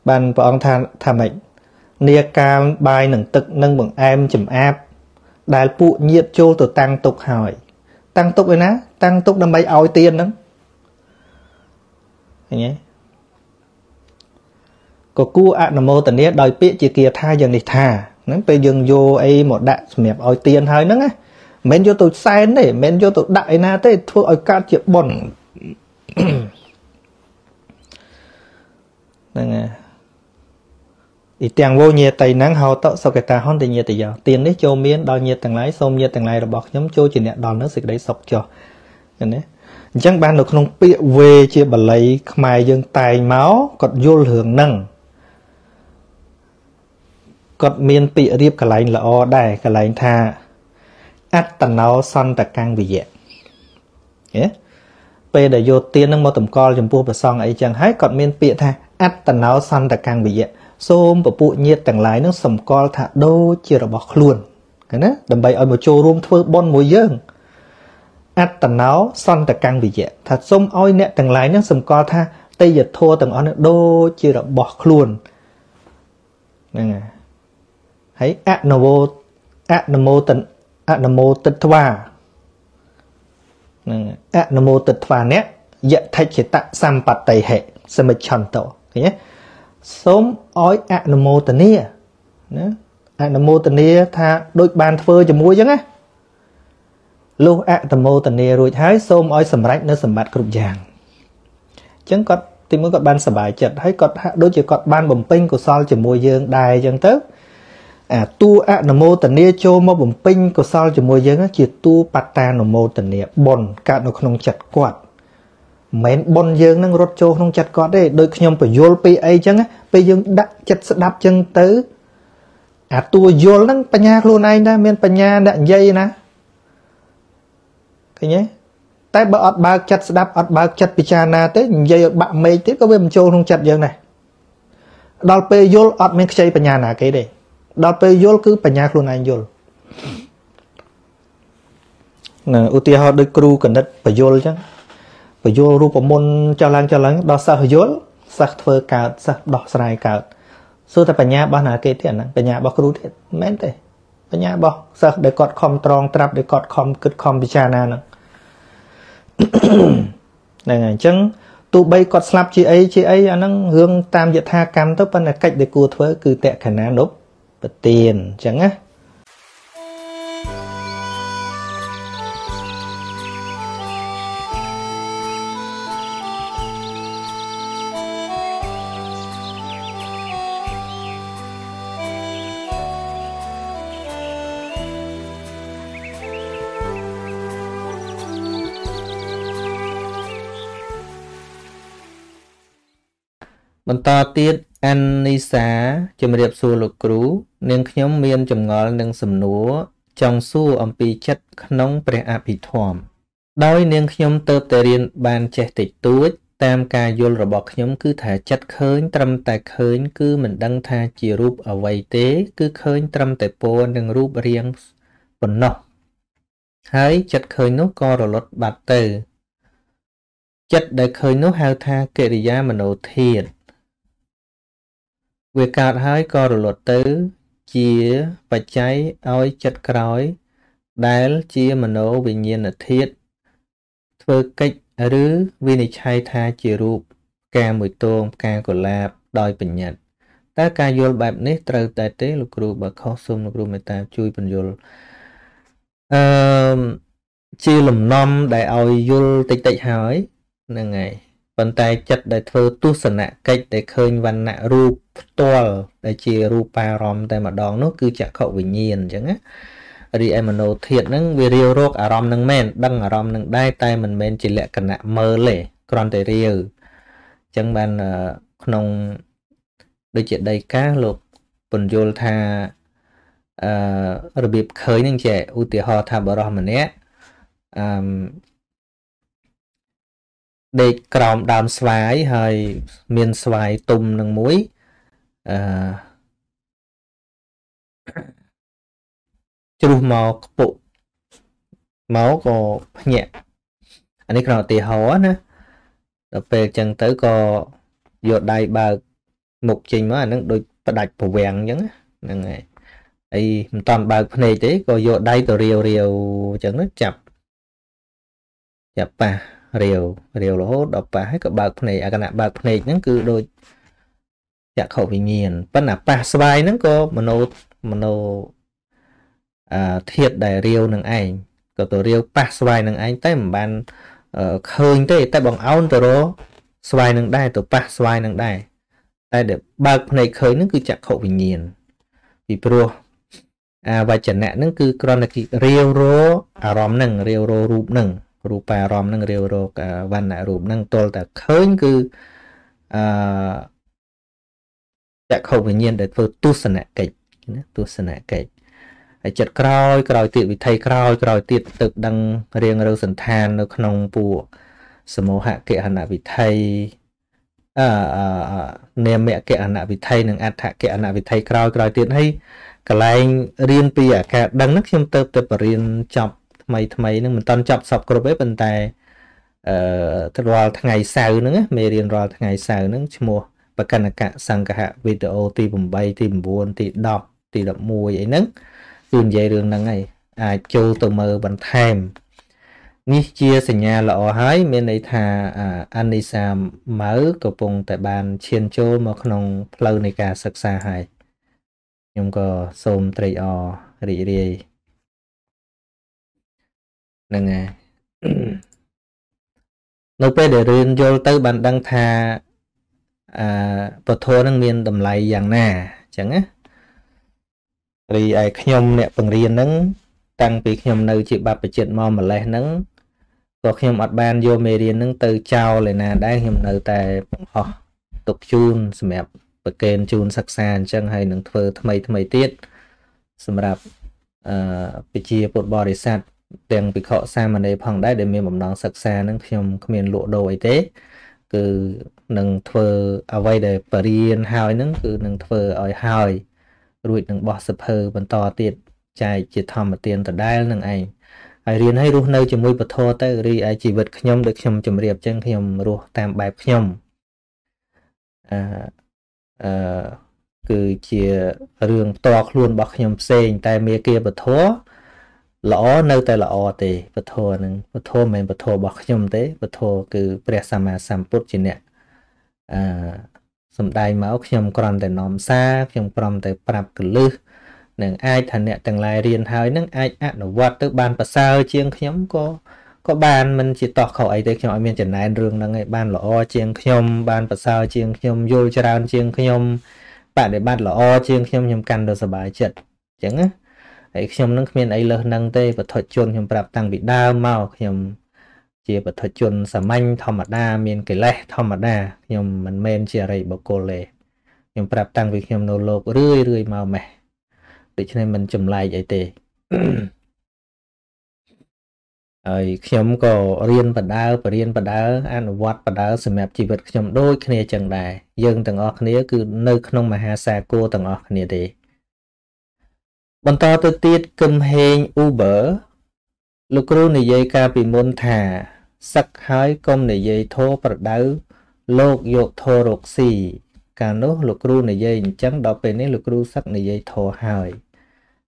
Bàn bỏ ông thả mệnh. Nia cao bài nâng tực nâng bằng em chùm áp. Đại bụ nhiệt chô từ tăng tục hỏi. Tăng tốc ấy ná, tăng tốc đâm bay áo tiền đó. Có cú ạc nằm mô tần nế đòi biết chìa kia tha dần đi thà. Nói bây dừng vô ấy một đạn mẹp áo tiền hơi nâng á. Mến vô tụi xen đấy, mến vô tụi đại ná thế thuộc áo cao chìa bồn. Ý tiền vô nhiệt tầy nắng hào tạo sau cái ta hôn thì nhiệt tầy dào. Tiền đấy châu miên đòi nhiệt tầng lái xong nhiệt tầng lái rồi bọc nhóm châu chỉ nẹ đòn nó xịt đấy sọc cho. Chẳng ban được không bị về chia bà lấy mài dương tài máu còn vô hưởng nâng. Còn miên bị riêng cả lãnh là o đài cả lãnh tha. Át tầng áo son tạc căng vì dẹ. Bây giờ vô tiền nâng mô tùm co dùm bố bà xong ấy chẳng hãy còn miên bị tha. Át tầng áo son tạc căng vì dẹ. Xôm và bụi nhiệt tầng lái nó sầm co thả đô chìa ra bọc luôn. Cái đó, đầm bày ở một chỗ rôm thơ bon mùi dương. Át tầng áo son tầng căng vì dẹ. Thả xôm ôi nẹ tầng lái nó sầm co tha. Tây giật thô tầng áo nó đô chìa ra bọc luôn. Nên à. Hãy át nà mô tần, át nà mô tật thòa. Nên à. Át nà mô tật thòa nẹ. Dạ thay chế tạng xăm bạc tầy hệ. Xem mệt chọn tổ. Thế nhé. Sống ôi ạc nà mô tần nê. Ạc nà mô tần nê tha đôi bàn thơ cho mũi chứ nghe. Lúc ạc nà mô tần nê rồi hãy xôm ôi sầm rách nó sầm bạc cực dàng. Chẳng có tìm mới có bàn sầm bài chật. Hãy có đôi chỉ có bàn bầm pinh của sol cho mũi dương đài chẳng tức. Tu ạc nà mô tần nê cho mô bầm pinh của sol cho mũi dương. Chỉ tu bạc ta nà mô tần nê bồn cả nó không chật quạt. Mến bọn dương nâng rốt chô không chặt có đấy. Đôi khi nhóm phải dôl bây ấy chăng á. Bây dương đắc chặt sẽ đạp chân tới. À tùa dôl nâng bà nhạc luôn anh ta. Mình bà nhạc nặng dây ná. Thế nhé. Tại bà ọt bạc chặt sẽ đạp ọt bạc chặt bì chà nà tới. Dây ọt bạc mây tới có bìm chô không chặt dương này. Đói bây dôl ọt mình cháy bà nhạc nà cái đấy. Đói bây dôl cứ bà nhạc luôn anh dôl. Nè ưu tìa họ đôi cừu cần đất bà dôl chăng. Và vô rùa môn cho lắng đó sợ dốt sắc thơ cao sắc đỏ sài cao số ta bà nhà bao nào kê thiện bà nhà bao cứ thiện mến thế bà nhà bao sắc để cọt khom tròn trap để cọt khom cứt khom bichana nè này chẳng tụ bay cọt slap chị ấy anh đang hướng tam diệt tha cam tấp bên là cách để cua thưa cứ tệ khả năng đốt bật tiền chẳng á. Bọn ta tiết anh ni xá chùm riêng xua lục cửu nên nhóm miên chùm ngọt nâng xùm núa trong xua ẩm bì chất nóng bè ạ bì thòm. Đói nên nhóm tớp tè riêng bàn trẻ tịch tuốt tam ca dôl rồi bọc nhóm cứ thả chất khớn trăm tài khớn cứ mình đăng tha chì rúp ở vầy tế cứ khớn trăm tài bố nâng rúp riêng bọn nó. Hãy chất khớn nó co rồi lột bạc từ. Chất đại khớn nó hào tha kể đi giá mà nổ thiệt. Vì cạt hơi có rồi lột tứ, chia và cháy ôi chất khói, đáy chia mà nổ bình nhiên là thiết. Thơ cách ở rứ, vì này cháy tha chì rụp, ca mùi tôm, ca cổ lạp, đôi bình nhật. Ta ca dôl bạp nít trâu tài tế lục rụp và khó xung lục rụp mẹ ta chui bình dôl. Chia lùm nôm đại ôi dôl tích tích hỏi, nâng ngày. Vận tay chất để thơ tu sẵn nạ cách để khơi văn nạ rụp tôl để chìa rụpa rõm tay mà đón nó cứ chả khẩu bình nhiên chẳng á. Rì em mà nấu thiệt nâng vì riêu rốt à rõm nâng men đăng à rõm nâng đai tay mình men chỉ lẽ cẩn nạ mơ lệ còn tay riêu chẳng bàn nông đối chuyện đầy cá lục bồn dôl tha rồi bịp khơi nâng trẻ ưu tì hò tha bỏ rõm mình nhé. Để cọng đàm xoáy hay miền xoáy tùm nâng mũi chú màu bộ máu có nhẹ anh ấy còn tì hóa nữa đọc về chẳng tới có dột đầy bà mục trình mà nó đôi đạch bộ vẹn chẳng này ấy toàn bà này thế có dột đầy tù riều riều chẳng nó chập chập bà rìu rìu là hốt đọc bà hết cả bạc này à cái nạ bạc này nó cứ đôi chặt khẩu bình nhiên bắt nạp bà xoay nó có mano thiệt đại rìu nâng ảnh có tổ rìu bà xoay nâng ảnh tới một bàn khơi tới tại bằng áo tổ đó xoay nâng đai tổ bà xoay nâng đai tại để bạc này khơi nó cứ chặt khẩu bình nhiên vì pro và chẳng nạ nó cứ còn là cái rìu rô à rõm nâng rìu rô rụp nâng rụpa rõm nâng rêu rô văn nạ rụp nâng tôl ta khơi cứ chạy khẩu bình nhiên để phơ tu sân nạ kịch chật còi tiệt vì thầy còi tiệt tực đăng riêng râu sân than nó nông bùa sầm mô hạ kệ hẳn nạ vì thầy nèm mẹ kệ hẳn nạ vì thầy nâng át hạ kệ hẳn nạ vì thầy còi tiệt hay cả lãnh riêng bì à cả đăng nức châm tớp tớp riêng chọc mày nó mình toàn chọc sọc cổ bếp bên tay rồi thằng ngày sau nữa mê riêng rồi thằng ngày sau nữa mua và cần là cả sang cả hạ video tìm bay tìm buồn tìm đọc mua vậy nấng tìm dây đường là ngày ai châu tờ mơ bằng thèm nghi chia sẻ nhà lọ hái bên này thà anh đi xa mở cổ bùng tại bàn chiên chô mà không lâu này cả sạc xa hay nhưng có xôm trầy o rỉ rì nâng à nấu bê để riêng vô tới bạn đang thà bột thô năng miên đầm lại dạng nà chẳng á vì ai nhom nè bằng riêng nắng tăng vì nhom nơi chị bạp về chuyện mò mà lẹ nắng có nhom ọt ban vô mê riêng nắng từ trao lại nà đang nhom nơi tại họ tục chun mẹp bờ kênh chun sắc sàn chẳng hay nâng thơ thơ mây tiết xâm rạp bị chia bột bò để sạch tiền bị khọ xa mà đây phòng đáy để mình bấm đón sạc xa nâng không mình lộ đồ ấy thế cứ nâng thơ ở vây để bà riêng hỏi nâng cứ nâng thơ ở hỏi rụi nâng bỏ sập hờ bằng to tiệt chạy chỉ thòm mà tiền tổn đáy nâng ảnh ai riêng hay rút nơi chỉ mùi bật thô tới rì ai chỉ vật khá nhông được khá nhông chùm riêng chân khá nhông rút tam bài khá nhông cứ chỉ rương toạc luôn bỏ khá nhông xênh tay mê kia bật thô lỡ nơi tại lỡ thì vật thô nâng vật thô mình vật thô bọc nhôm thế vật thô cứ presama samput chỉ nè sầm đai máu nhôm còn tại nòm xa nhôm còn tại prab cử lư nâng ai thành nè từng lại riêng hơi nâng ai ăn ở vặt tức ban bờ sao chiêng nhôm có ban mình chỉ tọt khẩu ấy tới nhom miền trần này đường là ngày ban lỡ chiêng nhôm ban bờ sao chiêng nhôm vô tràn chiêng nhôm bạn để ban lỡ chiêng nhôm nhôm cắn được sờ bài chật chẳng á ấy nhom nâng miền ấy lơ nâng tê và thuật chuồn nhom bạp tăng bị đau mau nhom chia và thuật chuồn sả manh thò mặt đa miền cái lẹ thò mặt đa nhom mình men chia rầy bọc cô lệ nhom bạp tăng vì nhom nô lộc rưỡi rưỡi mau mẻ để cho nên mình chùm lại vậy tê ấy nhom có riêng và đau ăn vặt và đau sầm mẹp chỉ vật nhom đôi khi này chẳng đại dâng từng ọt này cứ nơi không mà hà xa cô từng ọt này tê bọn to tới tiết cầm hên u bở lúc rưu này dây ca bị môn thả sắc hái công này dây thô bật đấu lột dột thô rột xì cả nốt lúc rưu này dây chẳng đọc về nên lúc rưu sắc này dây thô hỏi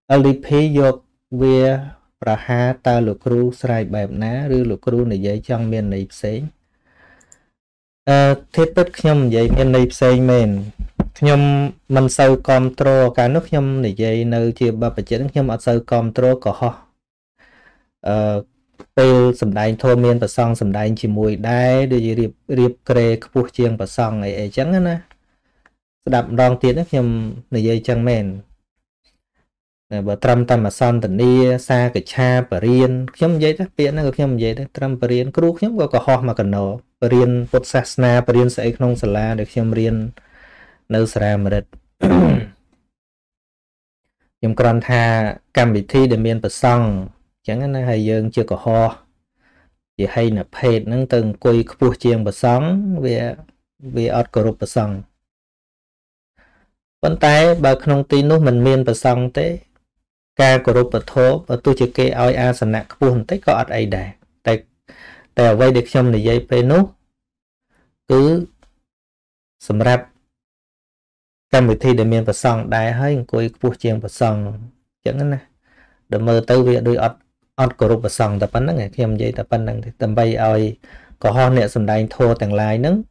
ở lý phí dột về bà ha ta lúc rưu sài bẹp ná rưu lúc rưu này dây trong miền này xế thiết bất nhầm dây miền này xế mền nhom mình sâu control cả nước nhom này dây nơi chia ba bảy chín nhom ở sâu control có Pell sầm đai thô miên và song sầm đai chỉ mùi đai để riệp riệp kề khâu chieng và song này chẳng na đạp đòn tiền nước nhầm này dây chẳng mền bờ trăm tam mà son tận đi xa cái cha bờ riên nhầm dây đất biển nó được nhầm dây đất trăm bờ riên cứu nhầm có ho mà cần nó bờ riên bột sạch na bờ riên sấy không sờ la được nhầm riên nấu sàm mệt nhầm còn tha cam bị thi để miên bờ song chẳng là hay dương chưa có ho chỉ hay là phê nâng từng quỳ khâu chieng bờ song về về ở cổ bờ song vấn tay bà không tin nó mình miên bờ song thế ca cổ bờ thố và tôi chỉ kê ao a sẵn nặng buồn tích có ở đây đẻ tại tèo vay được trong này dây phê nó cứ sầm rạp cam bị thi để miên bờ song đại hay quỳ khâu chieng bờ song chẳng là để mơ tới việc đôi ọt ọt cổ rụp và sòng tập bắn năng ngày thêm vậy tập bắn năng tầm bay ơi có ho nè sầm đai thô tàng lai nứng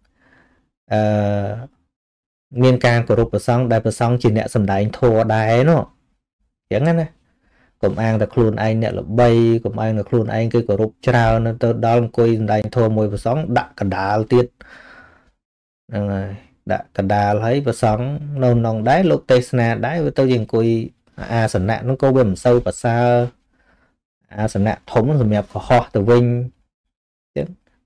miên can cổ rụp và sòng đai và sòng chỉ nè sầm đai thô đai nó chẳng anh này cùng ăn là khuôn anh nè là bay cùng ăn là khuôn anh cái cổ rụp trao nó tôi đo làm coi đai thô môi và sòng đặng cả đá tiết đặng cả đá lấy và sòng nồng nồng đái lục tây sna đái với tôi dừng coi à sẵn nạn nó có bềm sâu và xa à sẵn nạn thống rồi mẹp có ho từ vinh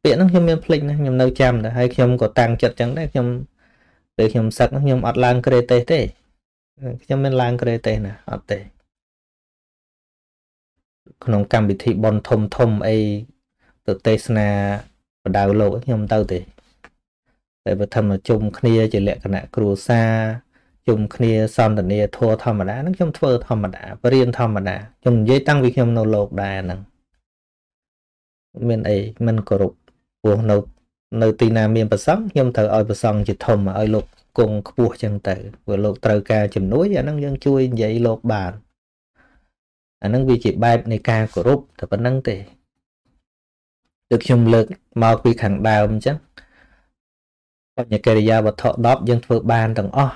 tiện nó không miên phịch này nhầm nâu chăm là hay không có tăng chật chẳng đấy không để không sạch nó nhầm ọt lang kê tê tê không miên lang kê tê nè ọt tê nông cam bị thị bọn thông thông ấy từ tê sna và đào lộ nhầm tao tê để vật thầm là chung khnia chỉ lệ cả nạ cửu xa chung khnia son tận nia thua thầm đã nó trong thua thầm đã và riêng thầm đã chung dây tăng vì không nô lộc đà nè miền ấy mình có rục buồn nô nô tì nam miền bờ sông nhưng thợ oi bờ sông chỉ thầm mà oi lộc cùng buộc chân tử vừa lộc trâu ca chìm núi và nó dân chui dậy lộc bàn anh nó vì chỉ bài này ca của rục thì vẫn năng tề được dùng lực mà vì khẳng đào mình chắc còn nhà kia ra và thọ đóp dân thợ bàn tầng o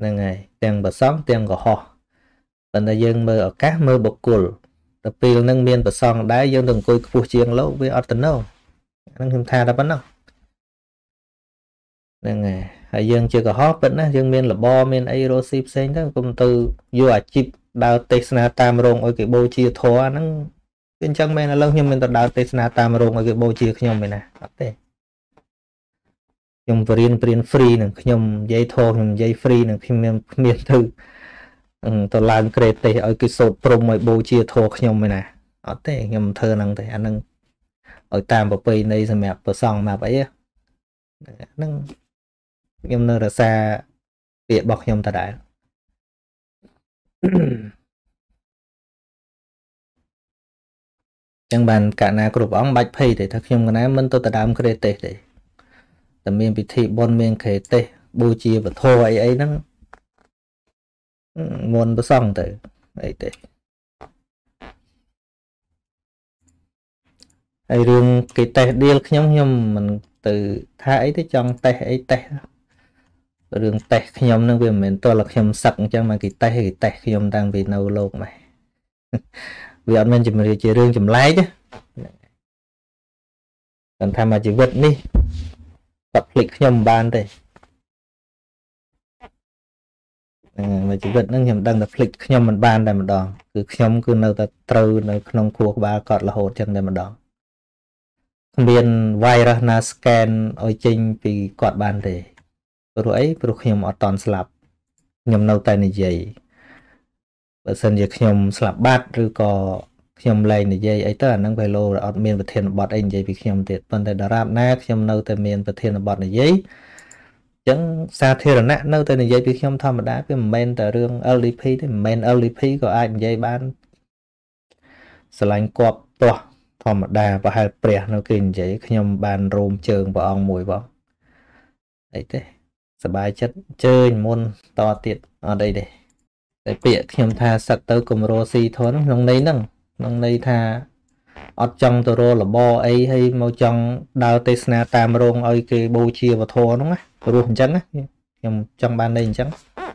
năng ngày tiền bờ sông tiền của họ tận đại dương mơ ở các mơ bọc cùi tập tiền nâng miên bờ sông đá dương từng cối phù chiêng lâu với ở tận đâu năng thêm tha đã bắn đâu năng ngày đại dương chưa có hot vẫn á dương miên là bo miên aerosip sen đó công tư vua chip đào tesna tam rong ở cái bô chia thua năng bên trong miên là lâu nhưng miên tập đào tesna tam rong ở cái bô chia không miên à nhom print print free nè nhom dây thô nhom dây free nè khi miền thư tôi làm create ở cái số prom mọi bộ chia thô nhom này nè ở đây nhom thơ năng thì anh năng ở tam và pay đây xem map và song map ấy năng nhom nơi là xa địa bọc nhom ta đại chẳng bàn cả na group ông bạch pay để thắc nhom cái này mình tôi ta làm create để tầm miền bị thị bon miền khề tê bù chia và thô ấy ấy nó muốn bớt xong tới ấy tê ấy riêng cái tê điêu nhóm nhóm mình từ thái tới trong tê ấy tê riêng tê nhóm nó về mình tôi là nhóm sặc chẳng mà cái tê nhóm đang bị nâu lột mày vì anh mình chỉ mình chỉ riêng chùm lái chứ còn tham mà chỉ vật đi tập lịch nhầm ban đây mà chỉ vận nó nhầm đang tập lịch nhầm mình ban đây mà đòn cứ nhầm cứ nơi ta trâu nơi nông khu ba cọt là hột chân đây mà đòn miền virus na scan ôi chinh vì cọt ban đây rồi rồi nhầm ở toàn slab nhầm nâu tay này dày bữa sân việc nhầm slab bát rồi có nhầm lây này dây ấy tớ là năng phải lô ở miền và thiên bọt anh dây vì nhầm tiệt phần tay đó rạp nát nhầm nâu tới miền và thiên bọt này dây chẳng xa thiên là nát nâu tới này dây vì nhầm thăm đá với mình tờ rương LDP thì mình LDP của anh dây bán sẽ lành cọp to thăm đá và hai bè nó kinh dây nhầm bàn rôm trường và ông mùi bóng ấy thế sẽ bài chất chơi môn to tiệt ở đây để bịa nhầm tha sạc tới cùng rô si thốn không lấy năng năng đây tha ở trong tờ rô là bo ấy hay màu trong đào tê sna tam rong ơi cái bô chia và thô đúng á rồi chẳng á nhưng trong ban đây chẳng